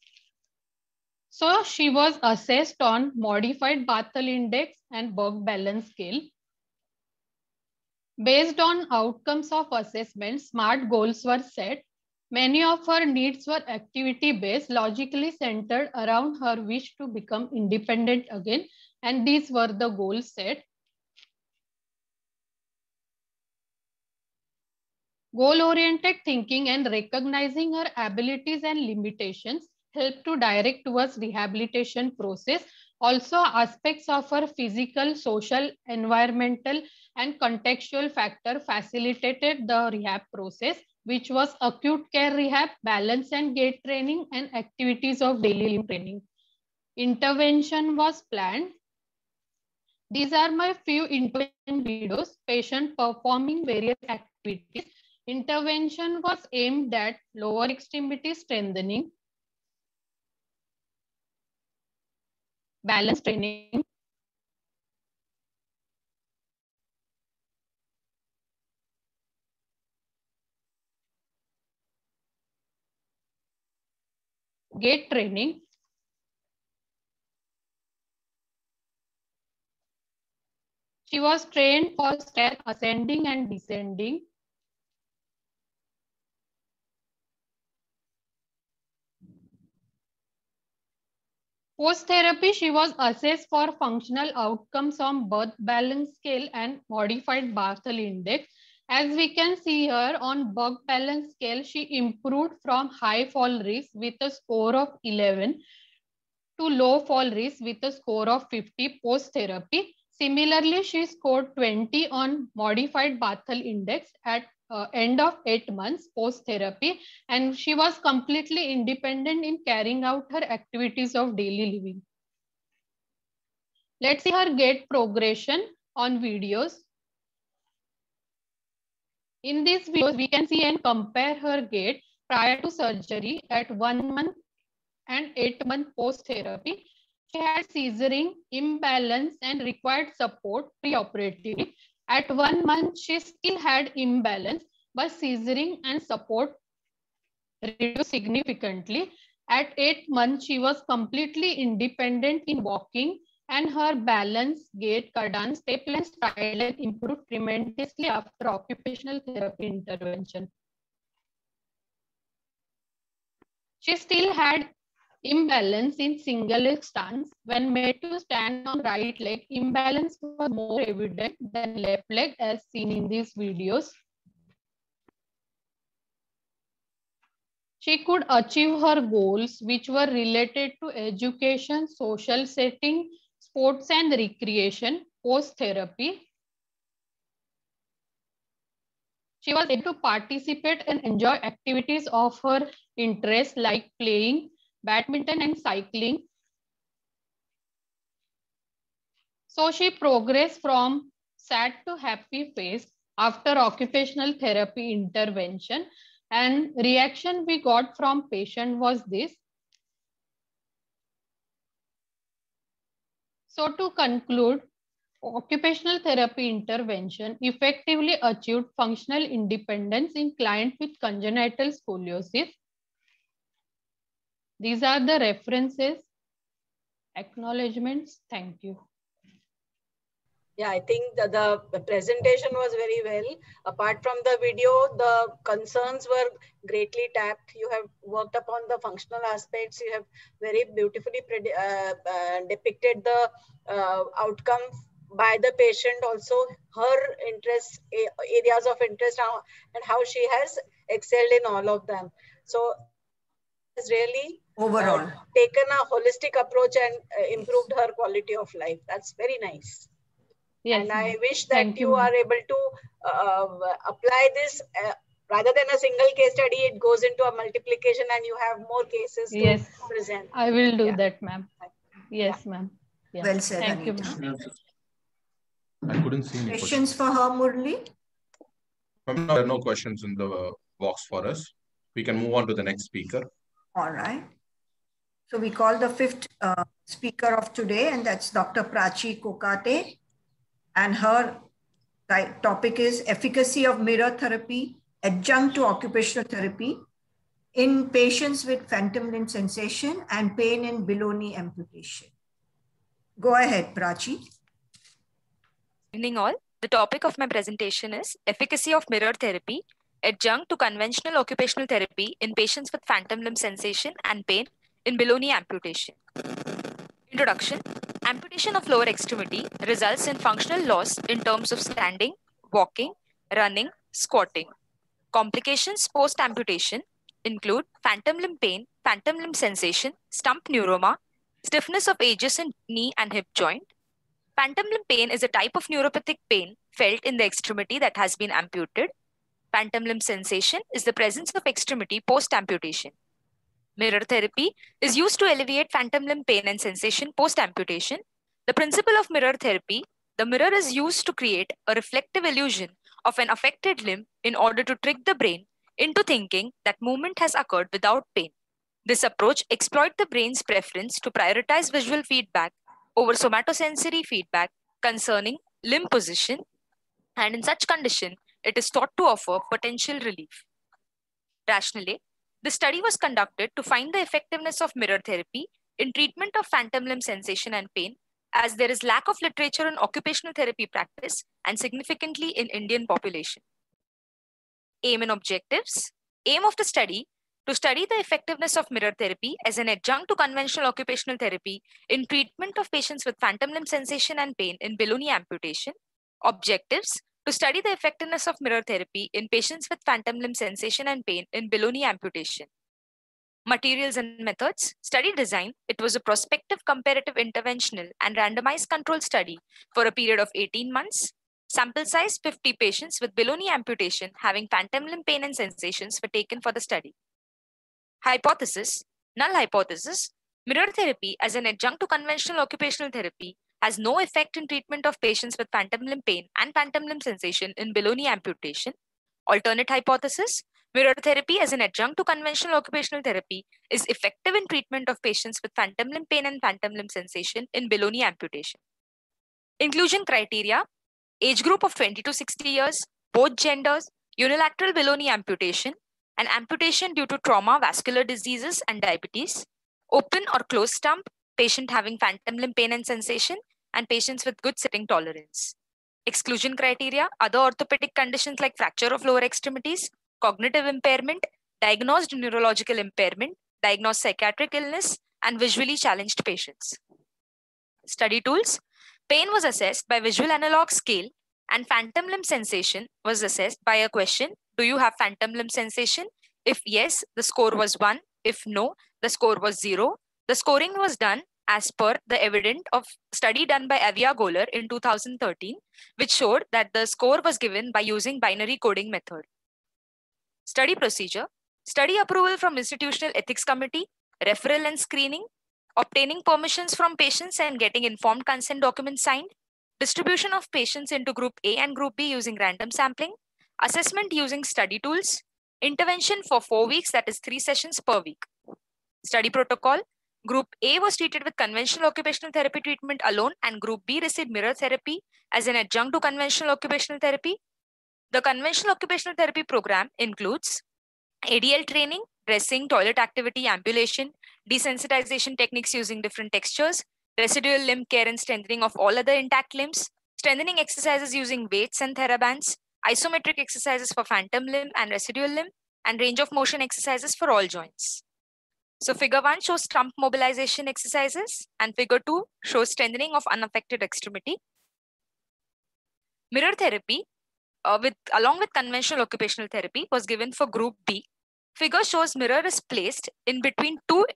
So she was assessed on modified Batul index and work balance scale. Based on outcomes of assessment, SMART goals were set. Many of her needs were activity-based, logically centered around her wish to become independent again, and these were the goals set. Goal-oriented thinking and recognizing her abilities and limitations helped to direct towards rehabilitation process. Also, aspects of her physical, social, environmental, and contextual factor facilitated the rehab process, which was acute care rehab, balance and gait training, and activities of daily living training. Intervention was planned. These are my few intervention videos, patient performing various activities. Intervention was aimed at lower extremity strengthening, balance training, gate training. She was trained for stair ascending and descending. Post therapy, she was assessed for functional outcomes on birth balance scale and modified Barthel index. As we can see here, on birth balance scale, she improved from high fall risk with a score of 11 to low fall risk with a score of 50 post therapy. Similarly, she scored 20 on modified Barthel index at end of 8 months post therapy, and she was completely independent in carrying out her activities of daily living. Let's see her gait progression on videos. In these videos, we can see and compare her gait prior to surgery at 1 month and 8 month post therapy. She had scissoring, imbalance, and required support preoperatively. At 1 month, she still had imbalance, but scissoring and support reduced significantly. At 8 months, she was completely independent in walking, and her balance, gait, cadence, step length, stride length improved tremendously after occupational therapy intervention. She still had imbalance in single leg stance. When made to stand on right leg, imbalance was more evident than left leg, as seen in these videos. She could achieve her goals, which were related to education, social setting, sports and recreation, post therapy. She was able to participate and enjoy activities of her interest, like playing badminton and cycling. So she progressed from sad to happy phase after occupational therapy intervention, and reaction we got from patient was this. So to conclude, occupational therapy intervention effectively achieved functional independence in client with congenital scoliosis. These are the references, acknowledgements. Thank you. Yeah, I think the presentation was very well. Apart from the video, the concerns were greatly tapped. You have worked upon the functional aspects. You have very beautifully depicted the outcome by the patient, also her interests, areas of interest, and how she has excelled in all of them. So has really overall taken a holistic approach and improved her quality of life. That's very nice. Yes, and I wish that you are able to apply this rather than a single case study. It goes into a multiplication, and you have more cases to present. I will do that, ma'am. Yes, ma'am. Yeah. Well said. Thank you, ma'am. I couldn't see any questions for her, Murli. There are no questions in the box for us. We can move on to the next speaker. All right. So we call the fifth speaker of today, and that's Dr. Prachi Kokate. And her topic is efficacy of mirror therapy, adjunct to occupational therapy in patients with phantom limb sensation and pain in below knee amputation. Go ahead, Prachi. Good evening all. The topic of my presentation is efficacy of mirror therapy, adjunct to conventional occupational therapy in patients with phantom limb sensation and pain in below knee amputation. Introduction. Amputation of lower extremity results in functional loss in terms of standing, walking, running, squatting. Complications post-amputation include phantom limb pain, phantom limb sensation, stump neuroma, stiffness of adjacent knee and hip joint. Phantom limb pain is a type of neuropathic pain felt in the extremity that has been amputed. Phantom limb sensation is the presence of extremity post-amputation. Mirror therapy is used to alleviate phantom limb pain and sensation post-amputation. The principle of mirror therapy, the mirror is used to create a reflective illusion of an affected limb in order to trick the brain into thinking that movement has occurred without pain. This approach exploits the brain's preference to prioritize visual feedback over somatosensory feedback concerning limb position, and in such condition, it is thought to offer potential relief. Rationally, The study was conducted to find the effectiveness of mirror therapy in treatment of phantom limb sensation and pain, as there is lack of literature on occupational therapy practice and significantly in Indian population. Aim and objectives. Aim of the study: to study the effectiveness of mirror therapy as an adjunct to conventional occupational therapy in treatment of patients with phantom limb sensation and pain in below knee amputation. Objectives: to study the effectiveness of mirror therapy in patients with phantom limb sensation and pain in below knee amputation. Materials and methods. Study design: it was a prospective comparative interventional and randomized controlled study for a period of 18 months. Sample size: 50 patients with below knee amputation having phantom limb pain and sensations were taken for the study. Hypothesis. Null hypothesis: mirror therapy as an adjunct to conventional occupational therapy has no effect in treatment of patients with phantom limb pain and phantom limb sensation in below knee amputation. Alternate hypothesis: mirror therapy as an adjunct to conventional occupational therapy is effective in treatment of patients with phantom limb pain and phantom limb sensation in below knee amputation. Inclusion criteria: age group of 20 to 60 years, both genders, unilateral below knee amputation, an amputation due to trauma, vascular diseases, and diabetes, open or closed stump, patient having phantom limb pain and sensation, and patients with good sitting tolerance. Exclusion criteria: other orthopedic conditions like fracture of lower extremities, cognitive impairment, diagnosed neurological impairment, diagnosed psychiatric illness, and visually challenged patients. Study tools: pain was assessed by visual analog scale, and phantom limb sensation was assessed by a question, do you have phantom limb sensation? If yes, the score was 1. If no, the score was 0. The scoring was done as per the evidence of study done by Avia Goler in 2013, which showed that the score was given by using binary coding method. Study procedure: study approval from Institutional Ethics Committee, referral and screening, obtaining permissions from patients and getting informed consent documents signed, distribution of patients into Group A and Group B using random sampling, assessment using study tools, intervention for 4 weeks, that is 3 sessions per week. Study protocol: Group A was treated with conventional occupational therapy treatment alone, and Group B received mirror therapy as an adjunct to conventional occupational therapy. The conventional occupational therapy program includes ADL training, dressing, toilet activity, ambulation, desensitization techniques using different textures, residual limb care and strengthening of all other intact limbs, strengthening exercises using weights and therabands, isometric exercises for phantom limb and residual limb, and range of motion exercises for all joints. So figure 1 shows stump mobilization exercises and figure 2 shows strengthening of unaffected extremity. Mirror therapy along with conventional occupational therapy was given for Group B. Figure shows mirror is placed in between two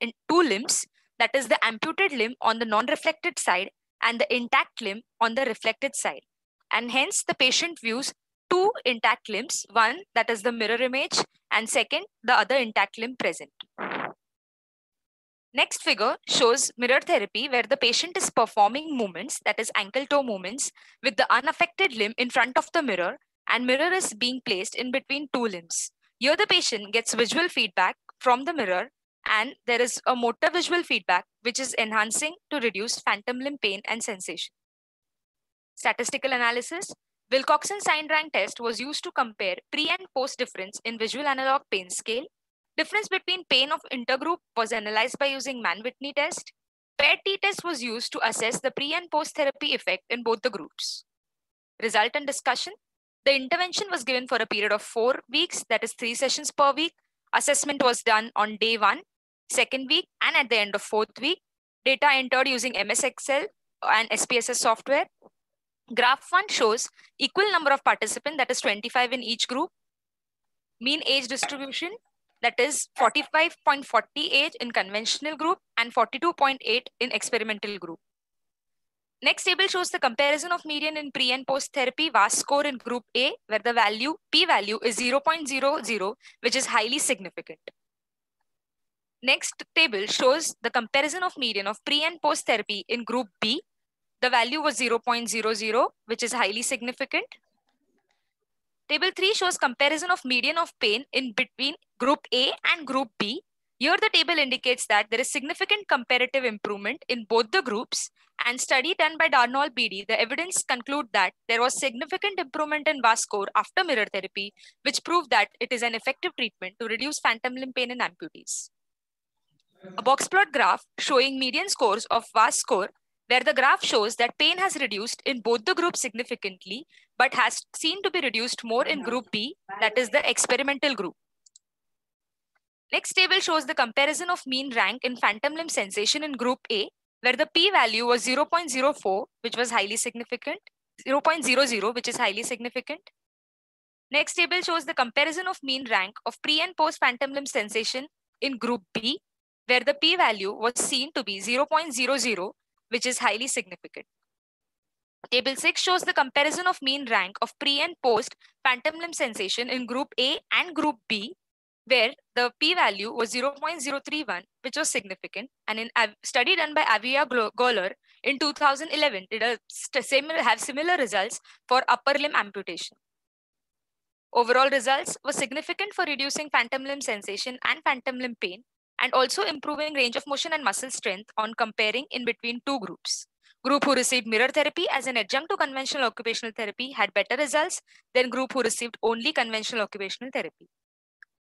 limbs, that is the amputated limb on the non-reflected side and the intact limb on the reflected side. And hence the patient views two intact limbs, one that is the mirror image and second the other intact limb present. Next figure shows mirror therapy where the patient is performing movements, that is ankle-toe movements, with the unaffected limb in front of the mirror, and mirror is being placed in between two limbs. Here the patient gets visual feedback from the mirror and there is a motor visual feedback which is enhancing to reduce phantom limb pain and sensation. Statistical analysis: Wilcoxon-Sindrang test was used to compare pre and post difference in visual analog pain scale. Difference between pain of intergroup was analyzed by using Mann-Whitney test. Paired t-test was used to assess the pre and post therapy effect in both the groups. Result and discussion: the intervention was given for a period of 4 weeks, that is 3 sessions per week. Assessment was done on day 1, second week, and at the end of 4th week. Data entered using MS Excel and SPSS software. Graph 1 shows equal number of participants, that is 25 in each group. Mean age distribution, that is 45.48 age in conventional group and 42.8 in experimental group. Next table shows the comparison of median in pre and post therapy VAS score in Group A, where the p-value is 0.00, which is highly significant. Next table shows the comparison of median of pre and post therapy in Group B. The value was 0.00, which is highly significant. Table 3 shows comparison of median of pain in between Group A and Group B Here the table indicates that there is significant comparative improvement in both the groups, and study done by Darnall BD, the evidence conclude that there was significant improvement in VAS score after mirror therapy, which proved that it is an effective treatment to reduce phantom limb pain in amputees. A box plot graph showing median scores of VAS score, where the graph shows that pain has reduced in both the groups significantly, but has seen to be reduced more in group B, that is the experimental group. Next table shows the comparison of mean rank in phantom limb sensation in group A, where the p-value was 0.04, which was highly significant, 0.00, which is highly significant. Next table shows the comparison of mean rank of pre and post phantom limb sensation in group B, where the p-value was seen to be 0.00, which is highly significant. Table 6 shows the comparison of mean rank of pre and post phantom limb sensation in group A and group B, where the p-value was 0.031, which was significant. And in a study done by Avia Goller in 2011, did have similar results for upper limb amputation. Overall results were significant for reducing phantom limb sensation and phantom limb pain, and also improving range of motion and muscle strength on comparing in between two groups. Group who received mirror therapy as an adjunct to conventional occupational therapy had better results than group who received only conventional occupational therapy.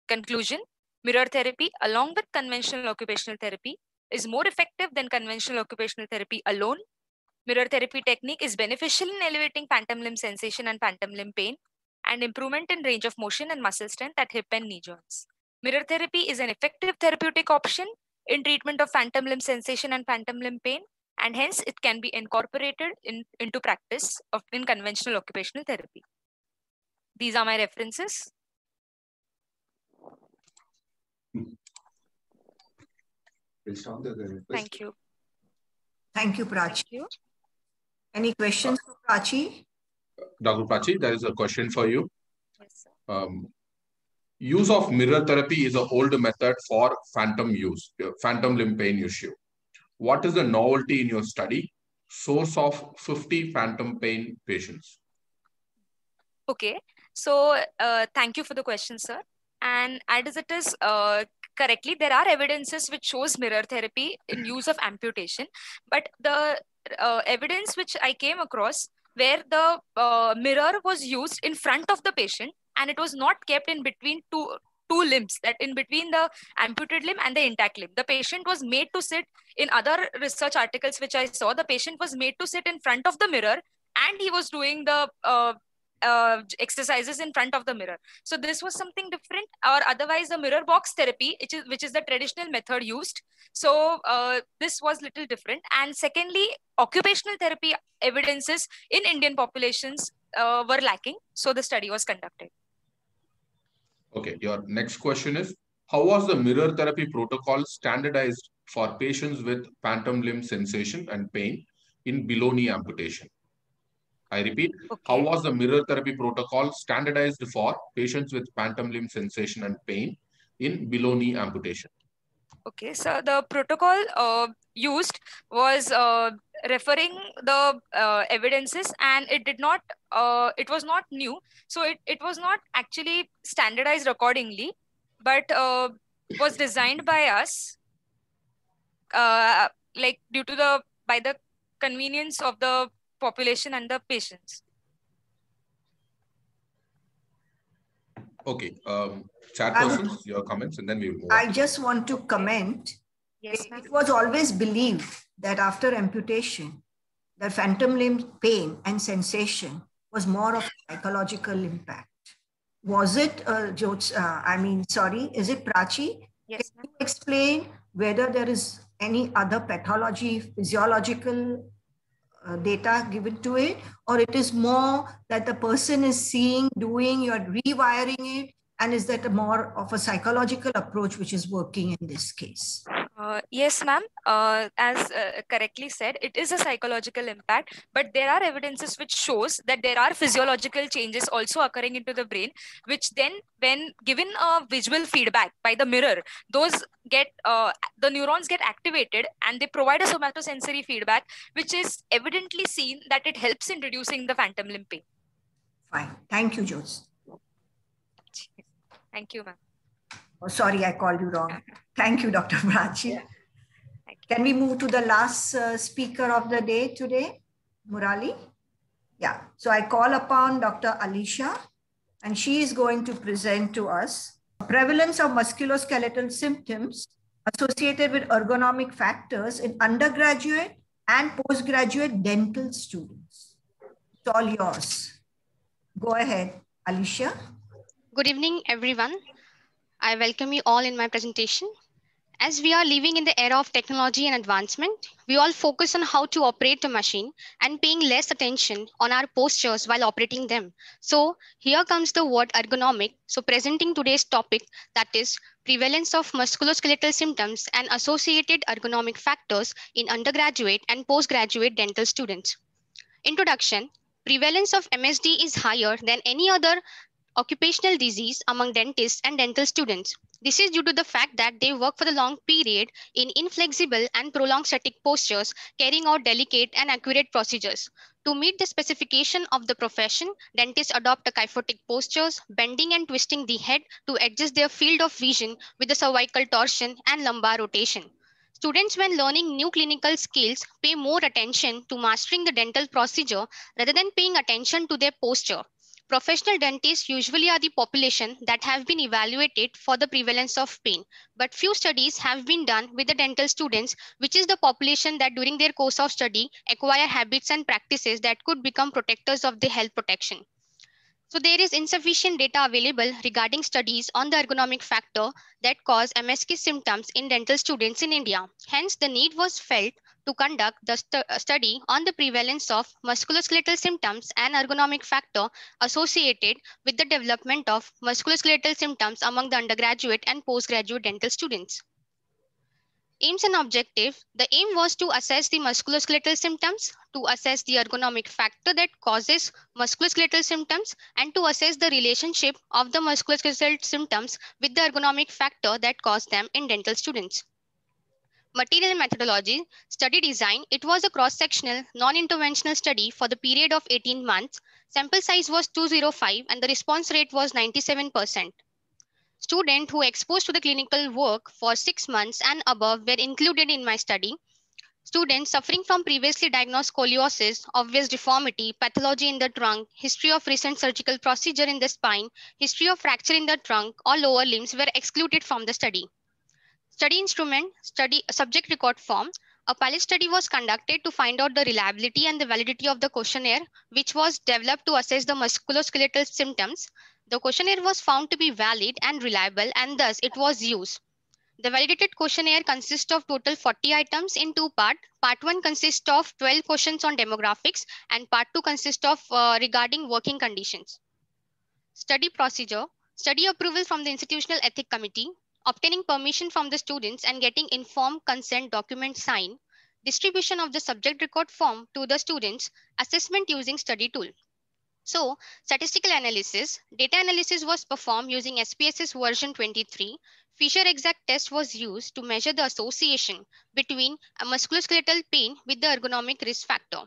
Conclusion: mirror therapy along with conventional occupational therapy is more effective than conventional occupational therapy alone. Mirror therapy technique is beneficial in elevating phantom limb sensation and phantom limb pain, and improvement in range of motion and muscle strength at hip and knee joints. Mirror therapy is an effective therapeutic option in treatment of phantom limb sensation and phantom limb pain, and hence it can be incorporated into practice in conventional occupational therapy. These are my references. Thank you. Thank you, Prachi. Thank you. Any questions for Prachi? Dr. Prachi, there is a question for you. Yes, sir. Use of mirror therapy is an old method for phantom limb pain issue. What is the novelty in your study? Source of 50 phantom pain patients. Okay, so thank you for the question, sir. And as it is correctly, there are evidences which shows mirror therapy in use of amputation, but the evidence which I came across where the mirror was used in front of the patient and it was not kept in between two limbs, that in between the amputated limb and the intact limb. The patient was made to sit, in other research articles which I saw, the patient was made to sit in front of the mirror and he was doing the exercises in front of the mirror. So this was something different, or otherwise the mirror box therapy, which is the traditional method used. So this was little different. And secondly, occupational therapy evidences in Indian populations were lacking. So the study was conducted. Okay, your next question is, how was the mirror therapy protocol standardized for patients with phantom limb sensation and pain in below knee amputation? I repeat, okay. How was the mirror therapy protocol standardized for patients with phantom limb sensation and pain in below knee amputation? Okay, so the protocol used was referring the evidences, and it did not, it was not new. So it was not actually standardized accordingly, but was designed by us like due to the, by the convenience of the population and the patients. Okay, chat persons, your comments, and then we will move on. I just want to comment. Yes, it was always believed that after amputation, the phantom limb pain and sensation was more of a psychological impact. Was it, is it Prachi? Yes, can you explain whether there is any other pathology, physiological data given to it, or it is more that the person is seeing, doing, you're rewiring it, and is that more of a psychological approach which is working in this case? Yes, ma'am. As correctly said, it is a psychological impact, but there are evidences which shows that there are physiological changes also occurring into the brain, which then when given a visual feedback by the mirror, those get, the neurons get activated and they provide a somatosensory feedback, which is evidently seen that it helps in reducing the phantom limb pain. Fine. Thank you, Jyots. Thank you, ma'am. Oh, sorry, I called you wrong. Thank you, Dr. Prachi. Yeah. Can we move to the last speaker of the day today, Murali? Yeah, so I call upon Dr. Alicia, and she is going to present to us prevalence of musculoskeletal symptoms associated with ergonomic factors in undergraduate and postgraduate dental students. It's all yours. Go ahead, Alicia. Good evening, everyone. I welcome you all in my presentation. As we are living in the era of technology and advancement, we all focus on how to operate the machine and paying less attention on our postures while operating them. So here comes the word ergonomic. So presenting today's topic, that is prevalence of musculoskeletal symptoms and associated ergonomic factors in undergraduate and postgraduate dental students. Introduction, prevalence of MSD is higher than any other occupational disease among dentists and dental students. This is due to the fact that they work for the long period in inflexible and prolonged static postures, carrying out delicate and accurate procedures. To meet the specification of the profession, dentists adopt the kyphotic postures, bending and twisting the head to adjust their field of vision with the cervical torsion and lumbar rotation. Students, when learning new clinical skills, pay more attention to mastering the dental procedure rather than paying attention to their posture. Professional dentists usually are the population that have been evaluated for the prevalence of pain, but few studies have been done with the dental students, which is the population that during their course of study acquire habits and practices that could become protectors of the health protection. So there is insufficient data available regarding studies on the ergonomic factor that cause MSK symptoms in dental students in India. Hence, the need was felt to conduct the study on the prevalence of musculoskeletal symptoms and ergonomic factor associated with the development of musculoskeletal symptoms among the undergraduate and postgraduate dental students. Aims and objective. The aim was to assess the musculoskeletal symptoms, to assess the ergonomic factor that causes musculoskeletal symptoms, and to assess the relationship of the musculoskeletal symptoms with the ergonomic factor that caused them in dental students. Material and methodology. Study design. It was a cross-sectional, non-interventional study for the period of 18 months. Sample size was 205 and the response rate was 97%. Students who exposed to the clinical work for 6 months and above were included in my study. Students suffering from previously diagnosed scoliosis, obvious deformity, pathology in the trunk, history of recent surgical procedure in the spine, history of fracture in the trunk or lower limbs were excluded from the study. Study instrument, study subject record form. A pilot study was conducted to find out the reliability and the validity of the questionnaire, which was developed to assess the musculoskeletal symptoms. The questionnaire was found to be valid and reliable, and thus it was used. The validated questionnaire consists of total 40 items in two parts. Part 1 consists of 12 questions on demographics, and part 2 consists of regarding working conditions. Study procedure, study approval from the Institutional Ethics Committee, obtaining permission from the students and getting informed consent document signed, distribution of the subject record form to the students, assessment using study tool. So, statistical analysis, data analysis was performed using SPSS version 23. Fisher exact test was used to measure the association between a musculoskeletal pain with the ergonomic risk factor.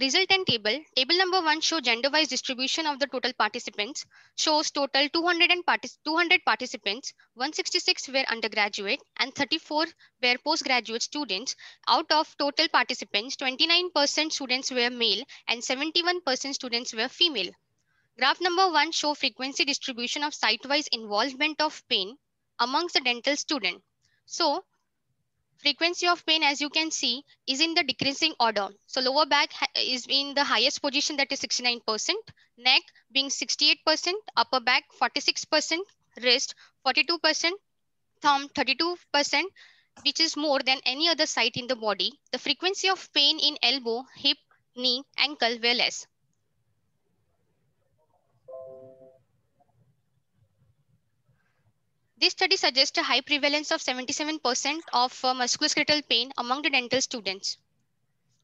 Result and table. Table number 1 shows gender-wise distribution of the total participants, shows total 200 participants, 166 were undergraduate and 34 were postgraduate students. Out of total participants, 29% students were male and 71% students were female. Graph number 1 shows frequency distribution of site-wise involvement of pain amongst the dental student. So, frequency of pain, as you can see, is in the decreasing order. So lower back is in the highest position, that is 69%, neck being 68%, upper back 46%, wrist 42%, thumb 32%, which is more than any other site in the body. The frequency of pain in elbow, hip, knee, ankle were less. This study suggests a high prevalence of 77% of musculoskeletal pain among the dental students.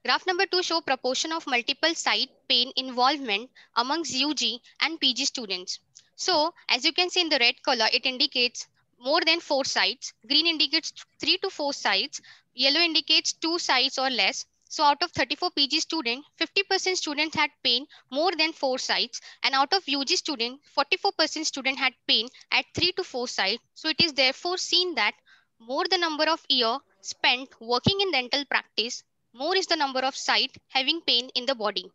Graph number 2 shows proportion of multiple site pain involvement amongst UG and PG students. So, as you can see in the red color, it indicates more than 4 sites. Green indicates 3 to 4 sites. Yellow indicates 2 sites or less. So out of 34 PG students, 50% students had pain more than 4 sites, and out of UG students, 44% students had pain at 3 to 4 sites. So it is therefore seen that more the number of year spent working in dental practice, more is the number of sites having pain in the body.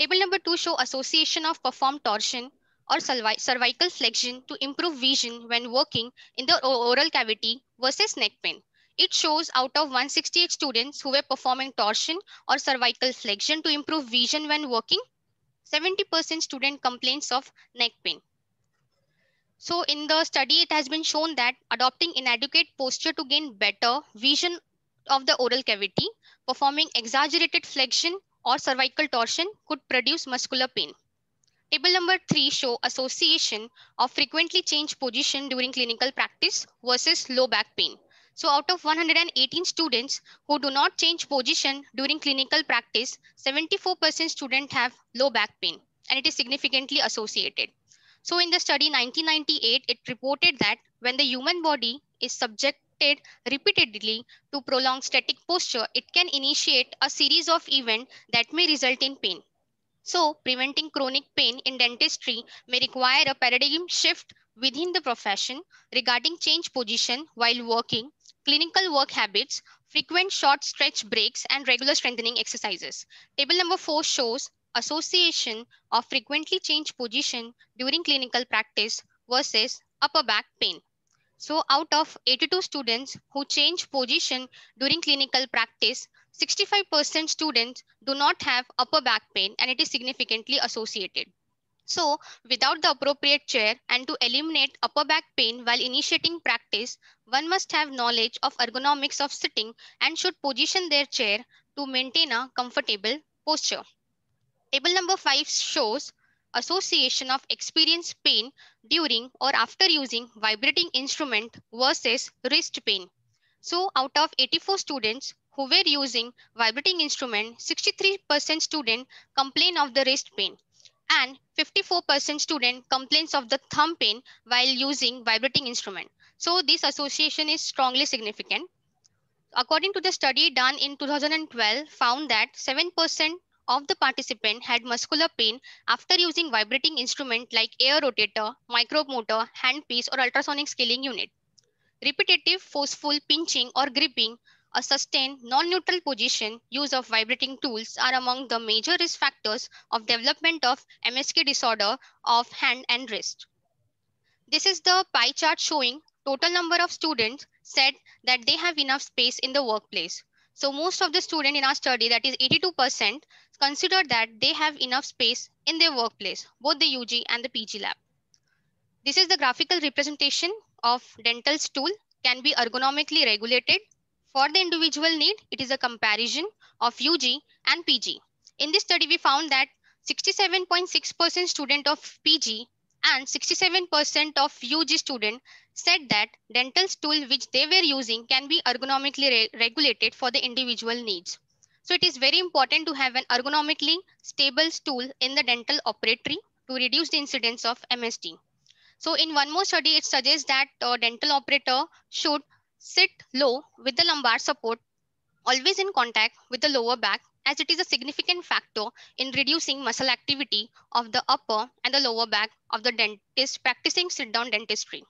Table number 2 show association of performed torsion or cervical flexion to improve vision when working in the oral cavity versus neck pain. It shows out of 168 students who were performing torsion or cervical flexion to improve vision when working, 70% student complaints of neck pain. So in the study, it has been shown that adopting inadequate posture to gain better vision of the oral cavity, performing exaggerated flexion or cervical torsion could produce muscular pain. Table number 3 show association of frequently changed position during clinical practice versus low back pain. So out of 118 students who do not change position during clinical practice, 74% students have low back pain, and it is significantly associated. So in the study 1998, it reported that when the human body is subjected repeatedly to prolonged static posture, it can initiate a series of events that may result in pain. So preventing chronic pain in dentistry may require a paradigm shift within the profession regarding change position while working, clinical work habits, frequent short stretch breaks, and regular strengthening exercises. Table number 4 shows association of frequently changed position during clinical practice versus upper back pain. So out of 82 students who change position during clinical practice, 65% students do not have upper back pain, and it is significantly associated. So without the appropriate chair and to eliminate upper back pain while initiating practice, one must have knowledge of ergonomics of sitting and should position their chair to maintain a comfortable posture. Table number 5 shows association of experienced pain during or after using vibrating instrument versus wrist pain. So out of 84 students who were using vibrating instrument, 63% student complain of the wrist pain, and 54% student complains of the thumb pain while using vibrating instrument. So this association is strongly significant. According to the study done in 2012, found that 7% of the participants had muscular pain after using vibrating instrument like air rotator, micromotor, handpiece, or ultrasonic scaling unit. Repetitive forceful pinching or gripping, a sustained non-neutral position, use of vibrating tools are among the major risk factors of development of MSK disorder of hand and wrist. This is the pie chart showing total number of students said that they have enough space in the workplace. So most of the students in our study, that is 82%, considered that they have enough space in their workplace, both the UG and the PG lab. This is the graphical representation of dental stool, can be ergonomically regulated. For the individual need, it is a comparison of UG and PG. In this study, we found that 67.6% student of PG and 67% of UG student said that dental stool which they were using can be ergonomically regulated for the individual needs. So it is very important to have an ergonomically stable stool in the dental operatory to reduce the incidence of MSD. So in one more study, it suggests that a dental operator should sit low with the lumbar support, always in contact with the lower back, as it is a significant factor in reducing muscle activity of the upper and the lower back of the dentist practicing sit-down dentistry.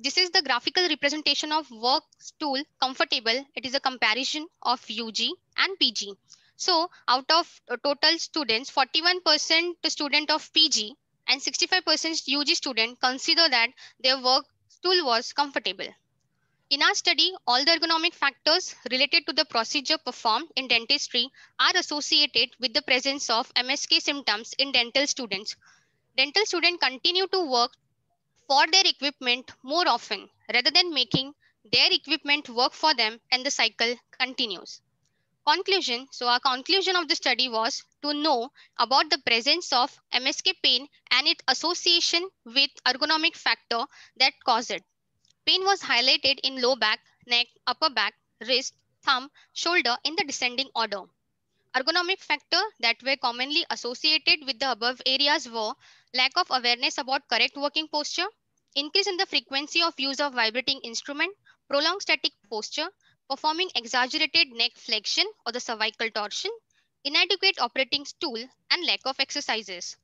This is the graphical representation of work stool comfortable. It is a comparison of UG and PG. So out of total students, 41% student of PG and 65% UG student consider that their work stool was comfortable. In our study, all the ergonomic factors related to the procedure performed in dentistry are associated with the presence of MSK symptoms in dental students. Dental students continue to work for their equipment more often rather than making their equipment work for them, and the cycle continues. Conclusion. So our conclusion of the study was to know about the presence of MSK pain and its association with ergonomic factor that cause it. Pain was highlighted in low back, neck, upper back, wrist, thumb, shoulder in the descending order. Ergonomic factors that were commonly associated with the above areas were lack of awareness about correct working posture, increase in the frequency of use of vibrating instrument, prolonged static posture, performing exaggerated neck flexion or the cervical torsion, inadequate operating stool, and lack of exercises.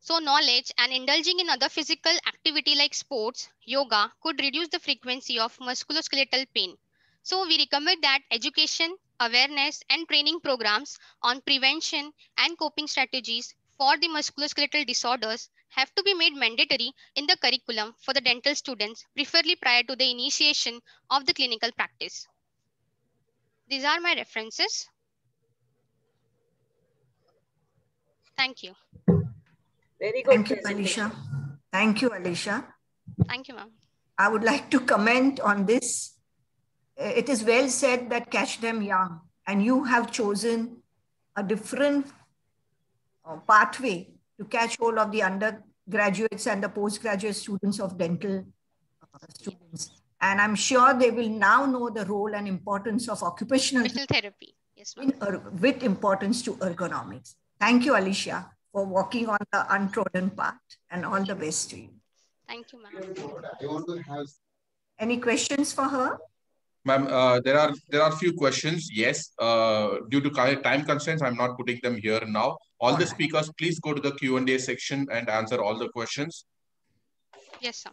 So knowledge and indulging in other physical activity like sports, yoga could reduce the frequency of musculoskeletal pain. So we recommend that education, awareness, and training programs on prevention and coping strategies for the musculoskeletal disorders have to be made mandatory in the curriculum for the dental students, preferably prior to the initiation of the clinical practice. These are my references. Thank you. Very good. Thank you, Manisha. Thank you, Alicia. Thank you, ma'am. I would like to comment on this. It is well said that catch them young, and you have chosen a different pathway to catch all of the undergraduates and the postgraduate students of dental students. And I'm sure they will now know the role and importance of occupational therapy. Yes, ma'am. With importance to ergonomics. Thank you, Alicia, for walking on the untrodden path, and all the best to you. Thank you, ma'am. Any questions for her? Ma'am, there are few questions. Yes, due to time constraints, I'm not putting them here now. All the speakers, please go to the Q&A section and answer all the questions. Yes, sir.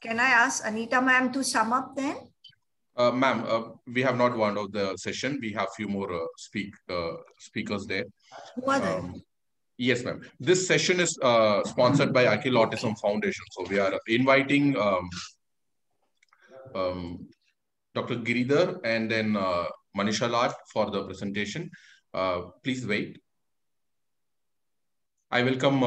Can I ask Anita ma'am to sum up then? Ma'am, we have not wound out the session. We have few more speakers there. Who are they? Yes, ma'am. This session is sponsored by Akhil Autism Foundation. So we are inviting Dr. Giridhar and then Manisha Lad for the presentation. Please wait. I welcome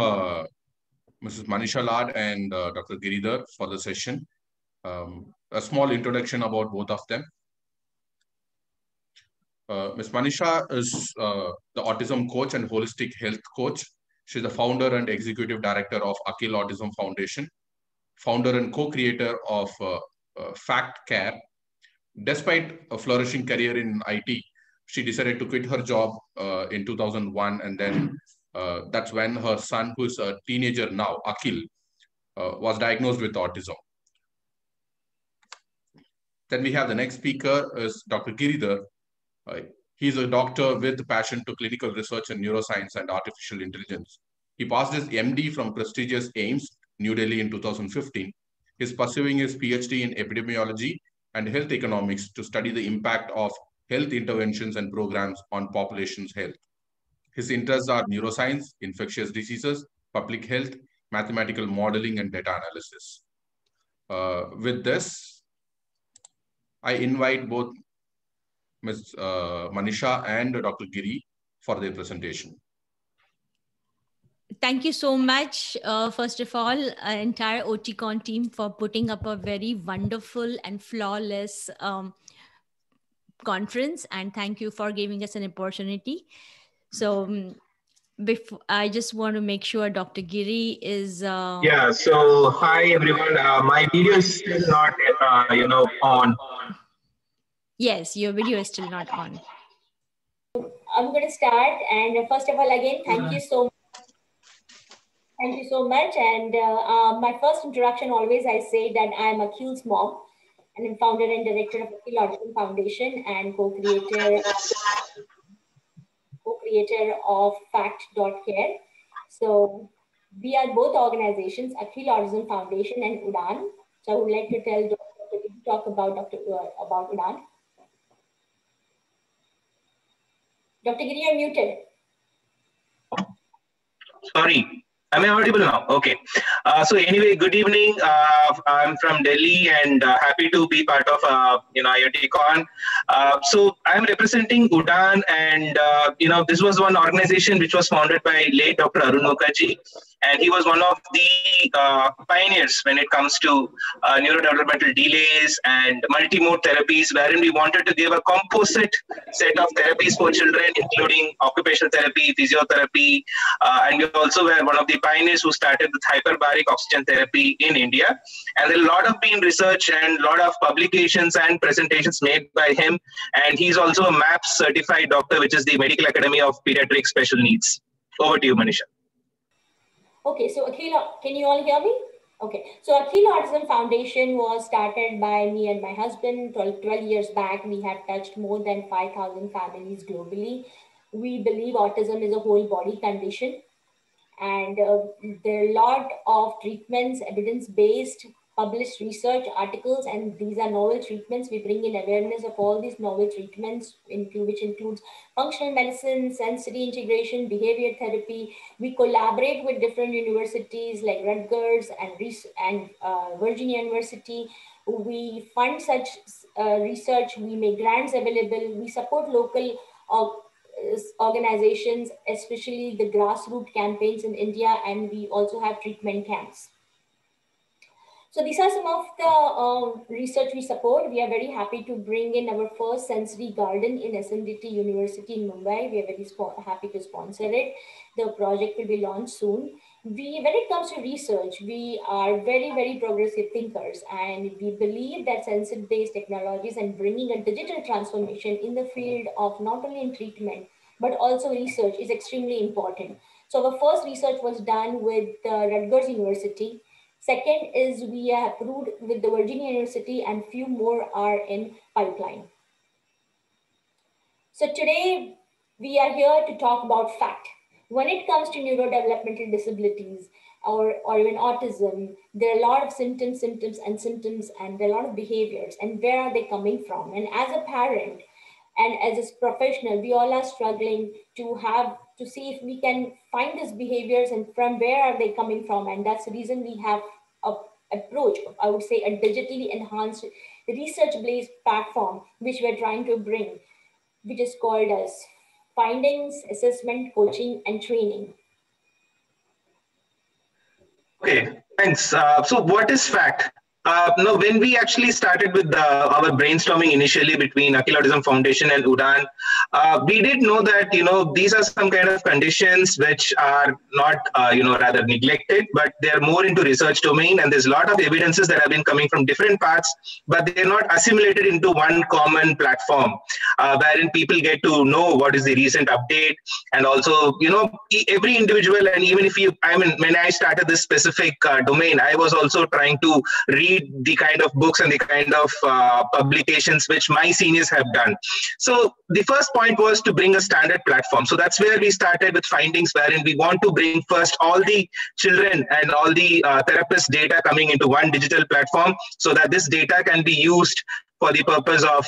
Mrs. Manisha Lad and Dr. Giridhar for the session. A small introduction about both of them. Ms. Manisha is the autism coach and holistic health coach. She's the founder and executive director of Akhil Autism Foundation, founder and co-creator of Fact Care. Despite a flourishing career in IT, she decided to quit her job in 2001. And then that's when her son, who is a teenager now, Akhil, was diagnosed with autism. Then we have the next speaker is Dr. Giridhar. He's a doctor with a passion to clinical research in neuroscience and artificial intelligence. He passed his MD from prestigious AIIMS, New Delhi in 2015. He's pursuing his PhD in epidemiology and health economics to study the impact of health interventions and programs on population's health. His interests are neuroscience, infectious diseases, public health, mathematical modeling, and data analysis. With this, I invite both Ms. Manisha and Dr. Giri for their presentation. Thank you so much, first of all, entire OTICON team for putting up a very wonderful and flawless conference. And thank you for giving us an opportunity. So before, I just want to make sure Dr. Giri is... yeah, so hi, everyone. My video is still not, on. Yes, your video is still not on. I'm going to start. And first of all, again, thank you so much. Thank you so much. And my first introduction, always I say that I'm Akhil's mom, and I'm founder and director of Akhil Autism Foundation and co-creator of Fact.Care. So we are both organizations, Akhil Autism Foundation and Udaan. So I would like to tell Dr. talk about Udaan. Dr. Giri, you're muted. Sorry. Am I audible now? Okay. So anyway, good evening. I'm from Delhi and happy to be part of IOTACon. So I'm representing Udaan, and this was one organization which was founded by late Dr. Arun Mukherjee, and he was one of the pioneers when it comes to neurodevelopmental delays and multimode therapies, wherein we wanted to give a composite set of therapies for children, including occupational therapy, physiotherapy, and we also were one of the pioneers who started with hyperbaric oxygen therapy in India. And there are a lot of been research and a lot of publications and presentations made by him. And he's also a MAPS certified doctor, which is the Medical Academy of Pediatric Special Needs. Over to you, Manisha. Okay, so Akhil, can you all hear me? Okay, so Akhil Autism Foundation was started by me and my husband 12 years back. We have touched more than 5,000 families globally. We believe autism is a whole body condition, and there are a lot of treatments, evidence-based, published research articles, and these are novel treatments. We bring in awareness of all these novel treatments, which includes functional medicine, sensory integration, behavior therapy. We collaborate with different universities like Rutgers and Virginia University. We fund such research. We make grants available. We support local organizations, especially the grassroots campaigns in India, and we also have treatment camps. So these are some of the research we support. We are very happy to bring in our first sensory garden in SMDT University in Mumbai. We are very happy to sponsor it. The project will be launched soon. When it comes to research, we are very, very progressive thinkers, and we believe that sensory-based technologies and bringing a digital transformation in the field of not only in treatment, but also research is extremely important. So our first research was done with Rutgers University. Second is we are approved with the Virginia University, and few more are in pipeline. So today we are here to talk about fact. When it comes to neurodevelopmental disabilities or even autism, there are a lot of symptoms and there are a lot of behaviors, and where are they coming from? And as a parent and as a professional, we all are struggling to see if we can find these behaviors and from where are they coming from. And that's the reason we have an approach, I would say a digitally enhanced research-based platform, which we're trying to bring, which is called as findings, assessment, coaching, and training. Okay, thanks. So what is fact? No, when we actually started with our brainstorming initially between Akhil Autism Foundation and Udaan, we did know that, these are some kind of conditions which are not, rather neglected, but they're more into research domain. And there's a lot of evidences that have been coming from different parts, but they're not assimilated into one common platform wherein people get to know what is the recent update. And also, every individual, and even if when I started this specific domain, I was also trying to read the kind of books and the kind of publications which my seniors have done. So the first point was to bring a standard platform. So that's where we started with findings, wherein we want to bring first all the children and all the therapist data coming into one digital platform, so that this data can be used for the purpose of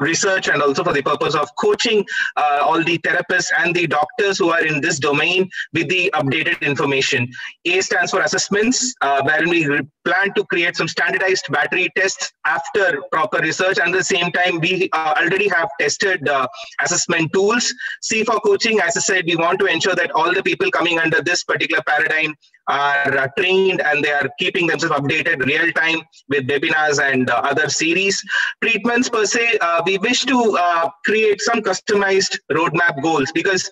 research, and also for the purpose of coaching all the therapists and the doctors who are in this domain with the updated information. A stands for assessments, wherein we plan to create some standardized battery tests after proper research, and at the same time we already have tested assessment tools. C for coaching, as I said, we want to ensure that all the people coming under this particular paradigm are trained and they are keeping themselves updated real time with webinars and other series. Treatments per se, we wish to create some customized roadmap goals, because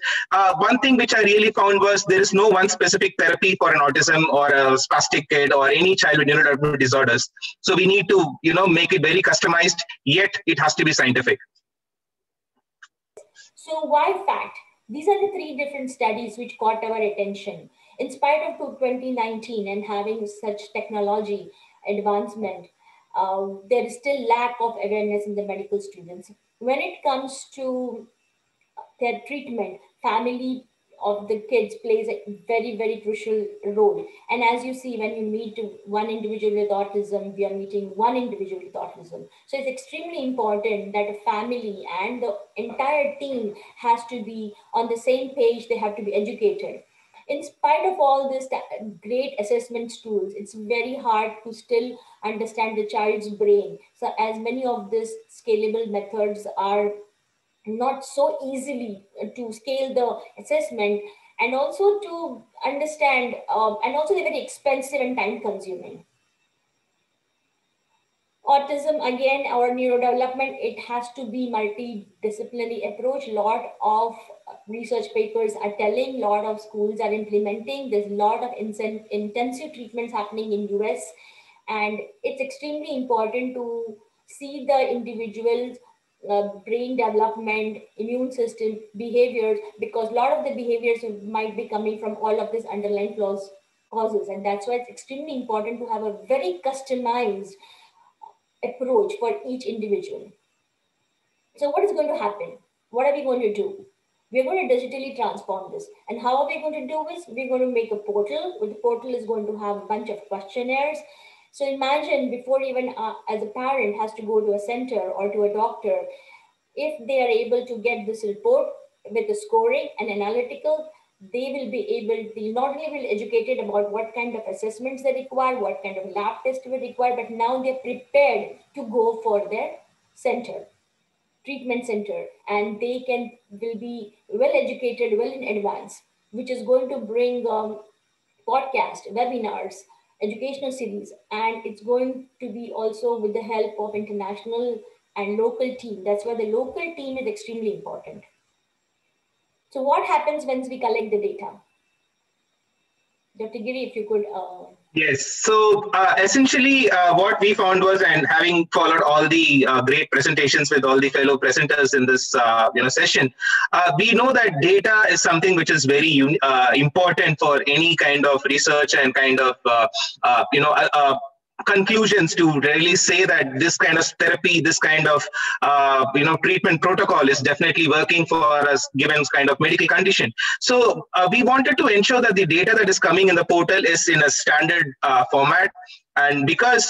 one thing which I really found was there is no one specific therapy for an autism or a spastic kid or any child with neurodevelopmental disorders. So we need to, make it very customized, yet it has to be scientific. So why fact? These are the three different studies which caught our attention. In spite of 2019 and having such technology advancement, there is still lack of awareness in the medical students. When it comes to their treatment, family of the kids plays a very, very crucial role. And as you see, when you meet one individual with autism, we are meeting one individual with autism. So it's extremely important that a family and the entire team has to be on the same page. They have to be educated. In spite of all these great assessment tools, it's very hard to still understand the child's brain. So as many of these scalable methods are not so easily to scale the assessment, and also to understand, and also they're very expensive and time consuming. Autism, again, our neurodevelopment, it has to be multidisciplinary approach. Lot of research papers are telling, lot of schools are implementing. There's a lot of intensive treatments happening in US. And it's extremely important to see the individual's brain development, immune system, behaviors, because a lot of the behaviors might be coming from all of these underlying flaws causes, and that's why it's extremely important to have a very customized approach for each individual. So what is going to happen? What are we going to do? We're going to digitally transform this. And how are we going to do this? We're going to make a portal. The portal is going to have a bunch of questionnaires. So imagine before even as a parent has to go to a center or to a doctor, if they are able to get this report with the scoring and analytical, they will be able, they not only will be educated about what kind of assessments they require, what kind of lab test will require, but now they're prepared to go for their center, treatment center, and they will be well educated, well in advance, which is going to bring podcasts, webinars, educational series, and it's going to be also with the help of international and local team. That's why the local team is extremely important. So what happens once we collect the data? Dr. Giri, if you could. Yes, so essentially what we found was, and having followed all the great presentations with all the fellow presenters in this session, we know that data is something which is very important for any kind of research and kind of, conclusions to really say that this kind of therapy, this kind of treatment protocol is definitely working for us given kind of medical condition. So we wanted to ensure that the data that is coming in the portal is in a standard format. And because,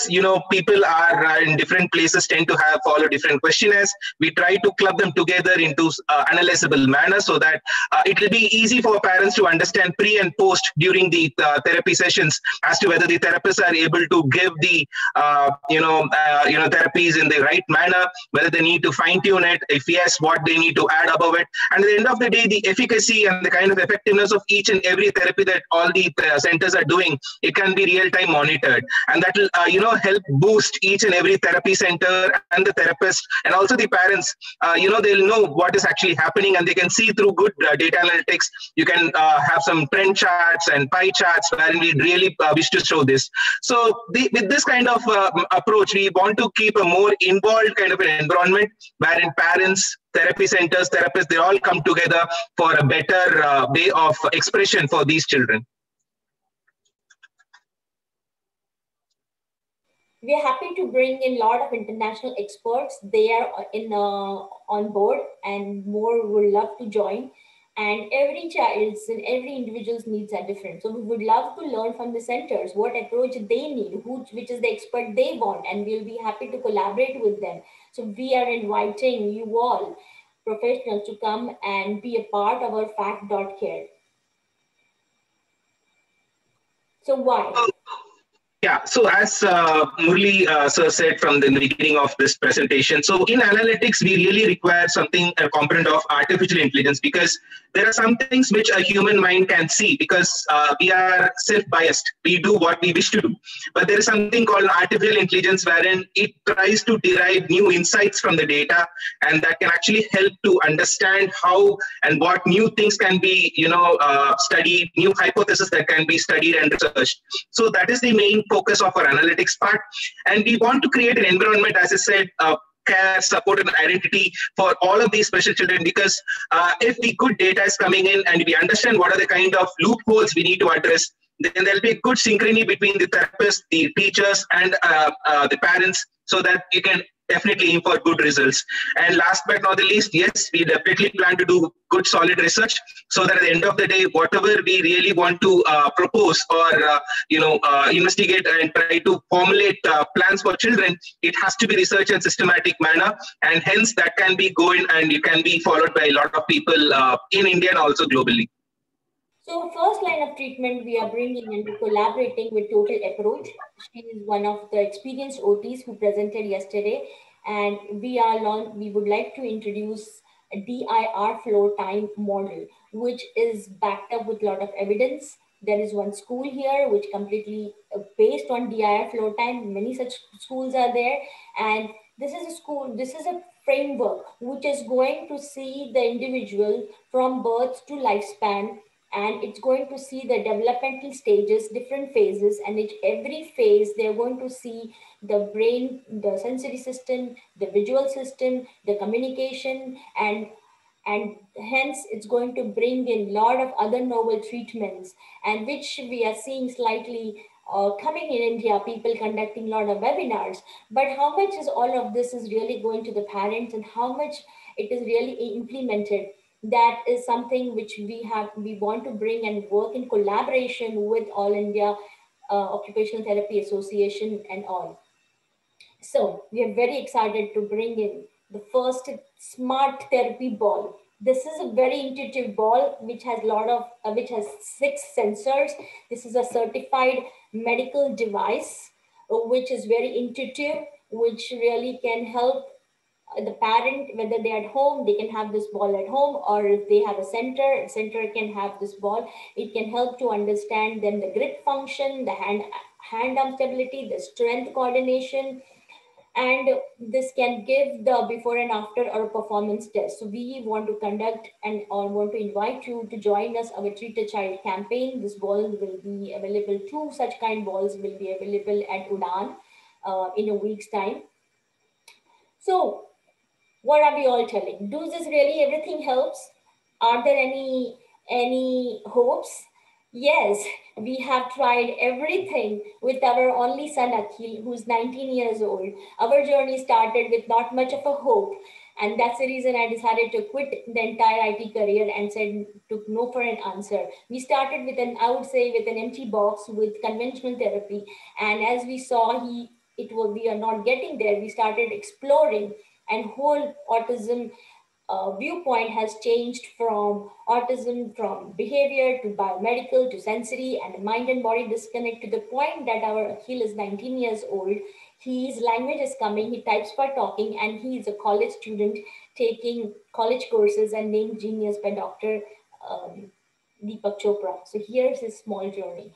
people are in different places, tend to follow different questionnaires, we try to club them together into analyzable manner so that it will be easy for parents to understand pre and post during the therapy sessions as to whether the therapists are able to give the, therapies in the right manner, whether they need to fine tune it, if yes, what they need to add above it. And at the end of the day, the efficacy and the kind of effectiveness of each and every therapy that all the centers are doing, it can be real time monitored. And that will, help boost each and every therapy center and the therapist and also the parents. They'll know what is actually happening, and they can see through good data analytics. You can have some trend charts and pie charts wherein we really wish to show this. So with this kind of approach, we want to keep a more involved kind of an environment wherein parents, therapy centers, therapists, they all come together for a better way of expression for these children. We are happy to bring in a lot of international experts. They are on board, and more would love to join. And every child's and every individual's needs are different. So we would love to learn from the centers what approach they need, which is the expert they want, and we'll be happy to collaborate with them. So we are inviting you all professionals to come and be a part of our fact.care. So why? Yeah, so as Murli sir said from the beginning of this presentation, so in analytics, we really require something, a component of artificial intelligence, because there are some things which a human mind can see, because we are self-biased. We do what we wish to do. But there is something called artificial intelligence wherein it tries to derive new insights from the data, and that can actually help to understand how and what new things can be, studied, new hypotheses that can be studied and researched. So that is the main focus of our analytics part. And we want to create an environment, as I said, care, support, and identity for all of these special children, because if the good data is coming in and we understand what are the kind of loopholes we need to address, then there'll be a good synchrony between the therapists, the teachers, and the parents, so that you can definitely aim for good results. And last but not the least, yes, we definitely plan to do good solid research, so that at the end of the day, whatever we really want to propose or investigate and try to formulate plans for children, it has to be researched in systematic manner, and hence that can be going and it can be followed by a lot of people in India and also globally. So first line of treatment, we are bringing and collaborating with Total Approach. She is one of the experienced OTs who presented yesterday. And we would like to introduce a DIR flow time model, which is backed up with a lot of evidence. There is one school here which completely based on DIR flow time. Many such schools are there. And this is a school, this is a framework which is going to see the individual from birth to lifespan, and it's going to see the developmental stages, different phases, and in every phase, they're going to see the brain, the sensory system, the visual system, the communication, and and hence it's going to bring in a lot of other novel treatments, and which we are seeing slightly coming in India, people conducting a lot of webinars. But how much is all of this is really going to the parents, and how much it is really implemented? That is something which we want to bring and work in collaboration with All India Occupational Therapy Association and all. So we are very excited to bring in the first smart therapy ball. This is a very intuitive ball which has six sensors. This is a certified medical device which is very intuitive, which really can help the parent, whether they're at home, they can have this ball at home, or if they have a center can have this ball. It can help to understand then the grip function, the hand-arm stability, the strength coordination, and this can give the before and after or performance test. So we want to conduct and or want to invite you to join us our Treat a Child campaign. This ball will be available, two such kind balls will be available at Udaan in a week's time. So what are we all telling? Does this really everything helps? Are there any hopes? Yes, we have tried everything with our only son Akhil, who's 19 years old. Our journey started with not much of a hope. And that's the reason I decided to quit the entire IT career and said to no for an answer. We started with an empty box with conventional therapy. And as we saw, we are not getting there. We started exploring, and whole autism viewpoint has changed from autism, from behavior to biomedical to sensory and mind and body disconnect, to the point that our Akhil is 19 years old. His language is coming, he types for talking, and he is a college student taking college courses and named genius by Dr. Deepak Chopra. So here's his small journey.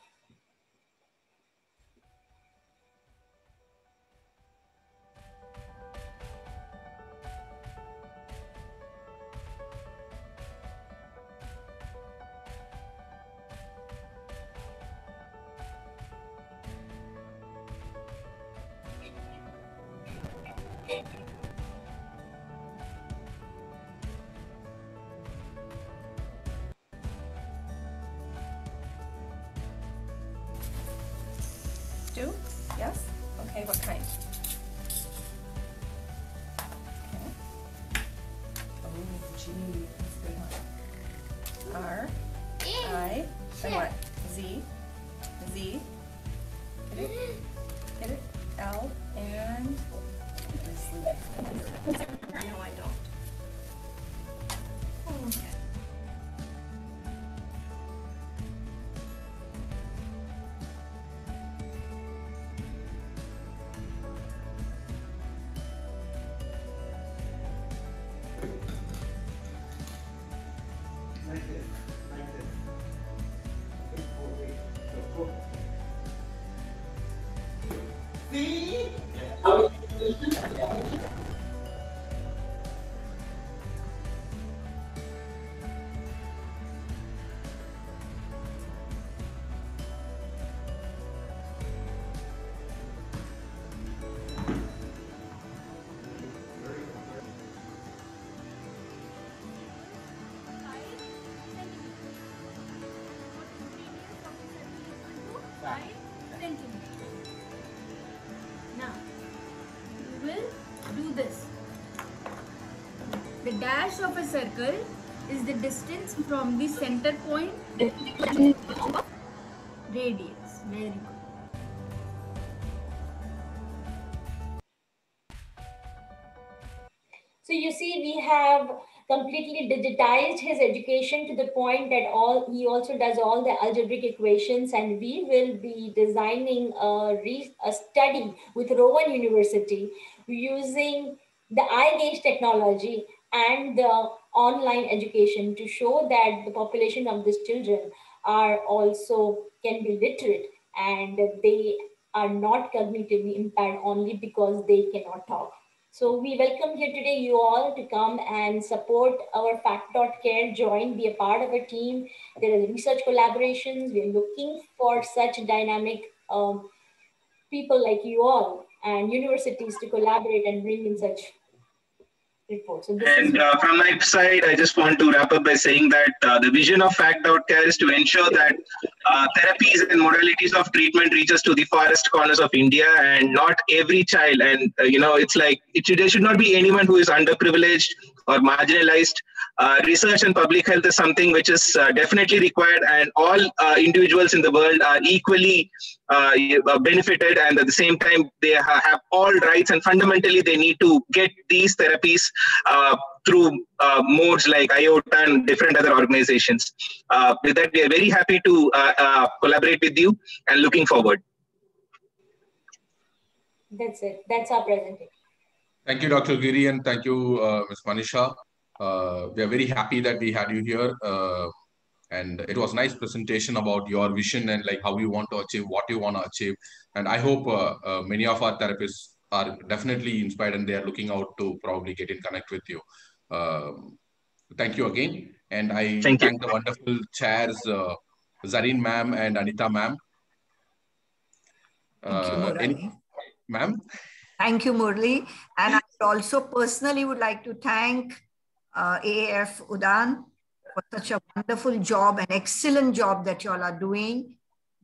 Yes? Okay, what kind? Okay. Oh, G. That's a good one. R. I. And what? Z. Z. Hit it. Hit it. L. And. No, I don't. Now, we will do this. The dash of a circle is the distance from the center point to the radius. Very good. So you see, we have completely digitized his education to the point that he also does all the algebraic equations, and we will be designing a study with Rowan University using the eye gaze technology and the online education to show that the population of these children are also can be literate, and they are not cognitively impaired only because they cannot talk. So we welcome here today you all to come and support our Fact.Care, join, be a part of a team. There are research collaborations. We're looking for such dynamic people like you all and universities to collaborate and bring in such report. So and from my side, I just want to wrap up by saying that the vision of FACT.care is to ensure that therapies and modalities of treatment reaches to the farthest corners of India, and not every child. And, you know, it's like, there should not be anyone who is underprivileged or marginalized. Research and public health is something which is definitely required, and all individuals in the world are equally benefited, and at the same time they have all rights, and fundamentally they need to get these therapies through modes like IOTA and different other organizations. With that, we are very happy to collaborate with you and looking forward. That's it. That's our presentation. Thank you, Dr. Giri, and thank you, Ms. Manisha. We are very happy that we had you here, and it was a nice presentation about your vision and like how you want to achieve, what you want to achieve. And I hope many of our therapists are definitely inspired and they are looking out to probably get in connect with you. Thank you again. And I thank the wonderful chairs, Zarin ma'am and Anita ma'am. Ma'am? Thank you, Murali. And I also personally would like to thank AAF Udaan for such a wonderful job and excellent job that you all are doing.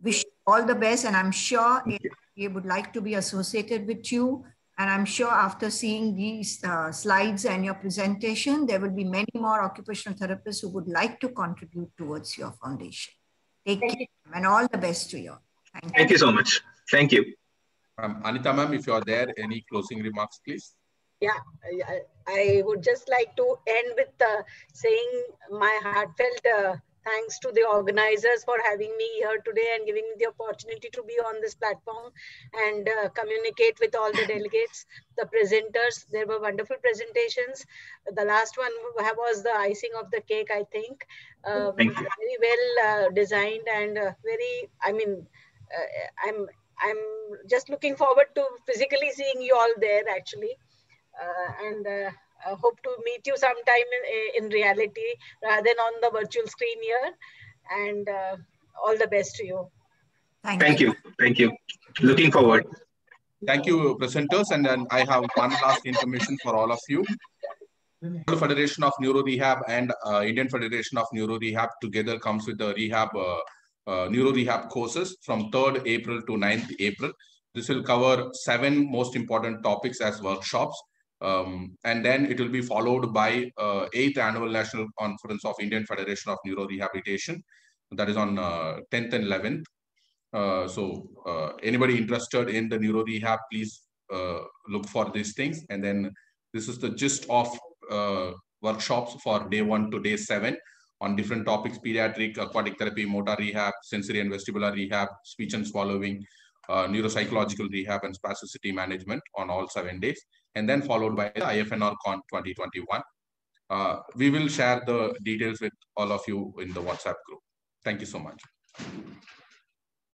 Wish you all the best, and I'm sure AAF would like to be associated with you. And I'm sure after seeing these slides and your presentation, there will be many more occupational therapists who would like to contribute towards your foundation. Take care, and all the best to you. Thank you so much. Thank you. Anita ma'am, if you are there, any closing remarks, please? Yeah, I would just like to end with saying my heartfelt thanks to the organizers for having me here today and giving me the opportunity to be on this platform and communicate with all the delegates, the presenters. There were wonderful presentations. The last one was the icing of the cake, I think. Thank you. Very well designed and very, I mean, I'm just looking forward to physically seeing you all there, actually. And I hope to meet you sometime in reality rather than on the virtual screen here. And all the best to you. Thank you. Looking forward. Thank you, presenters. And then I have one last information for all of you. Federation of Neuro Rehab and Indian Federation of Neuro Rehab together comes with the rehab neuro rehab courses from 3rd April to 9th April. This will cover 7 most important topics as workshops. And then it will be followed by 8th Annual National Conference of Indian Federation of Neuro Rehabilitation. That is on 10th and 11th. So anybody interested in the neuro rehab, please look for these things. And then this is the gist of workshops for day 1 to day 7 on different topics: pediatric, aquatic therapy, motor rehab, sensory and vestibular rehab, speech and swallowing, neuropsychological rehab, and spasticity management on all 7 days. And then followed by the IFNR Con 2021. We will share the details with all of you in the WhatsApp group. Thank you so much.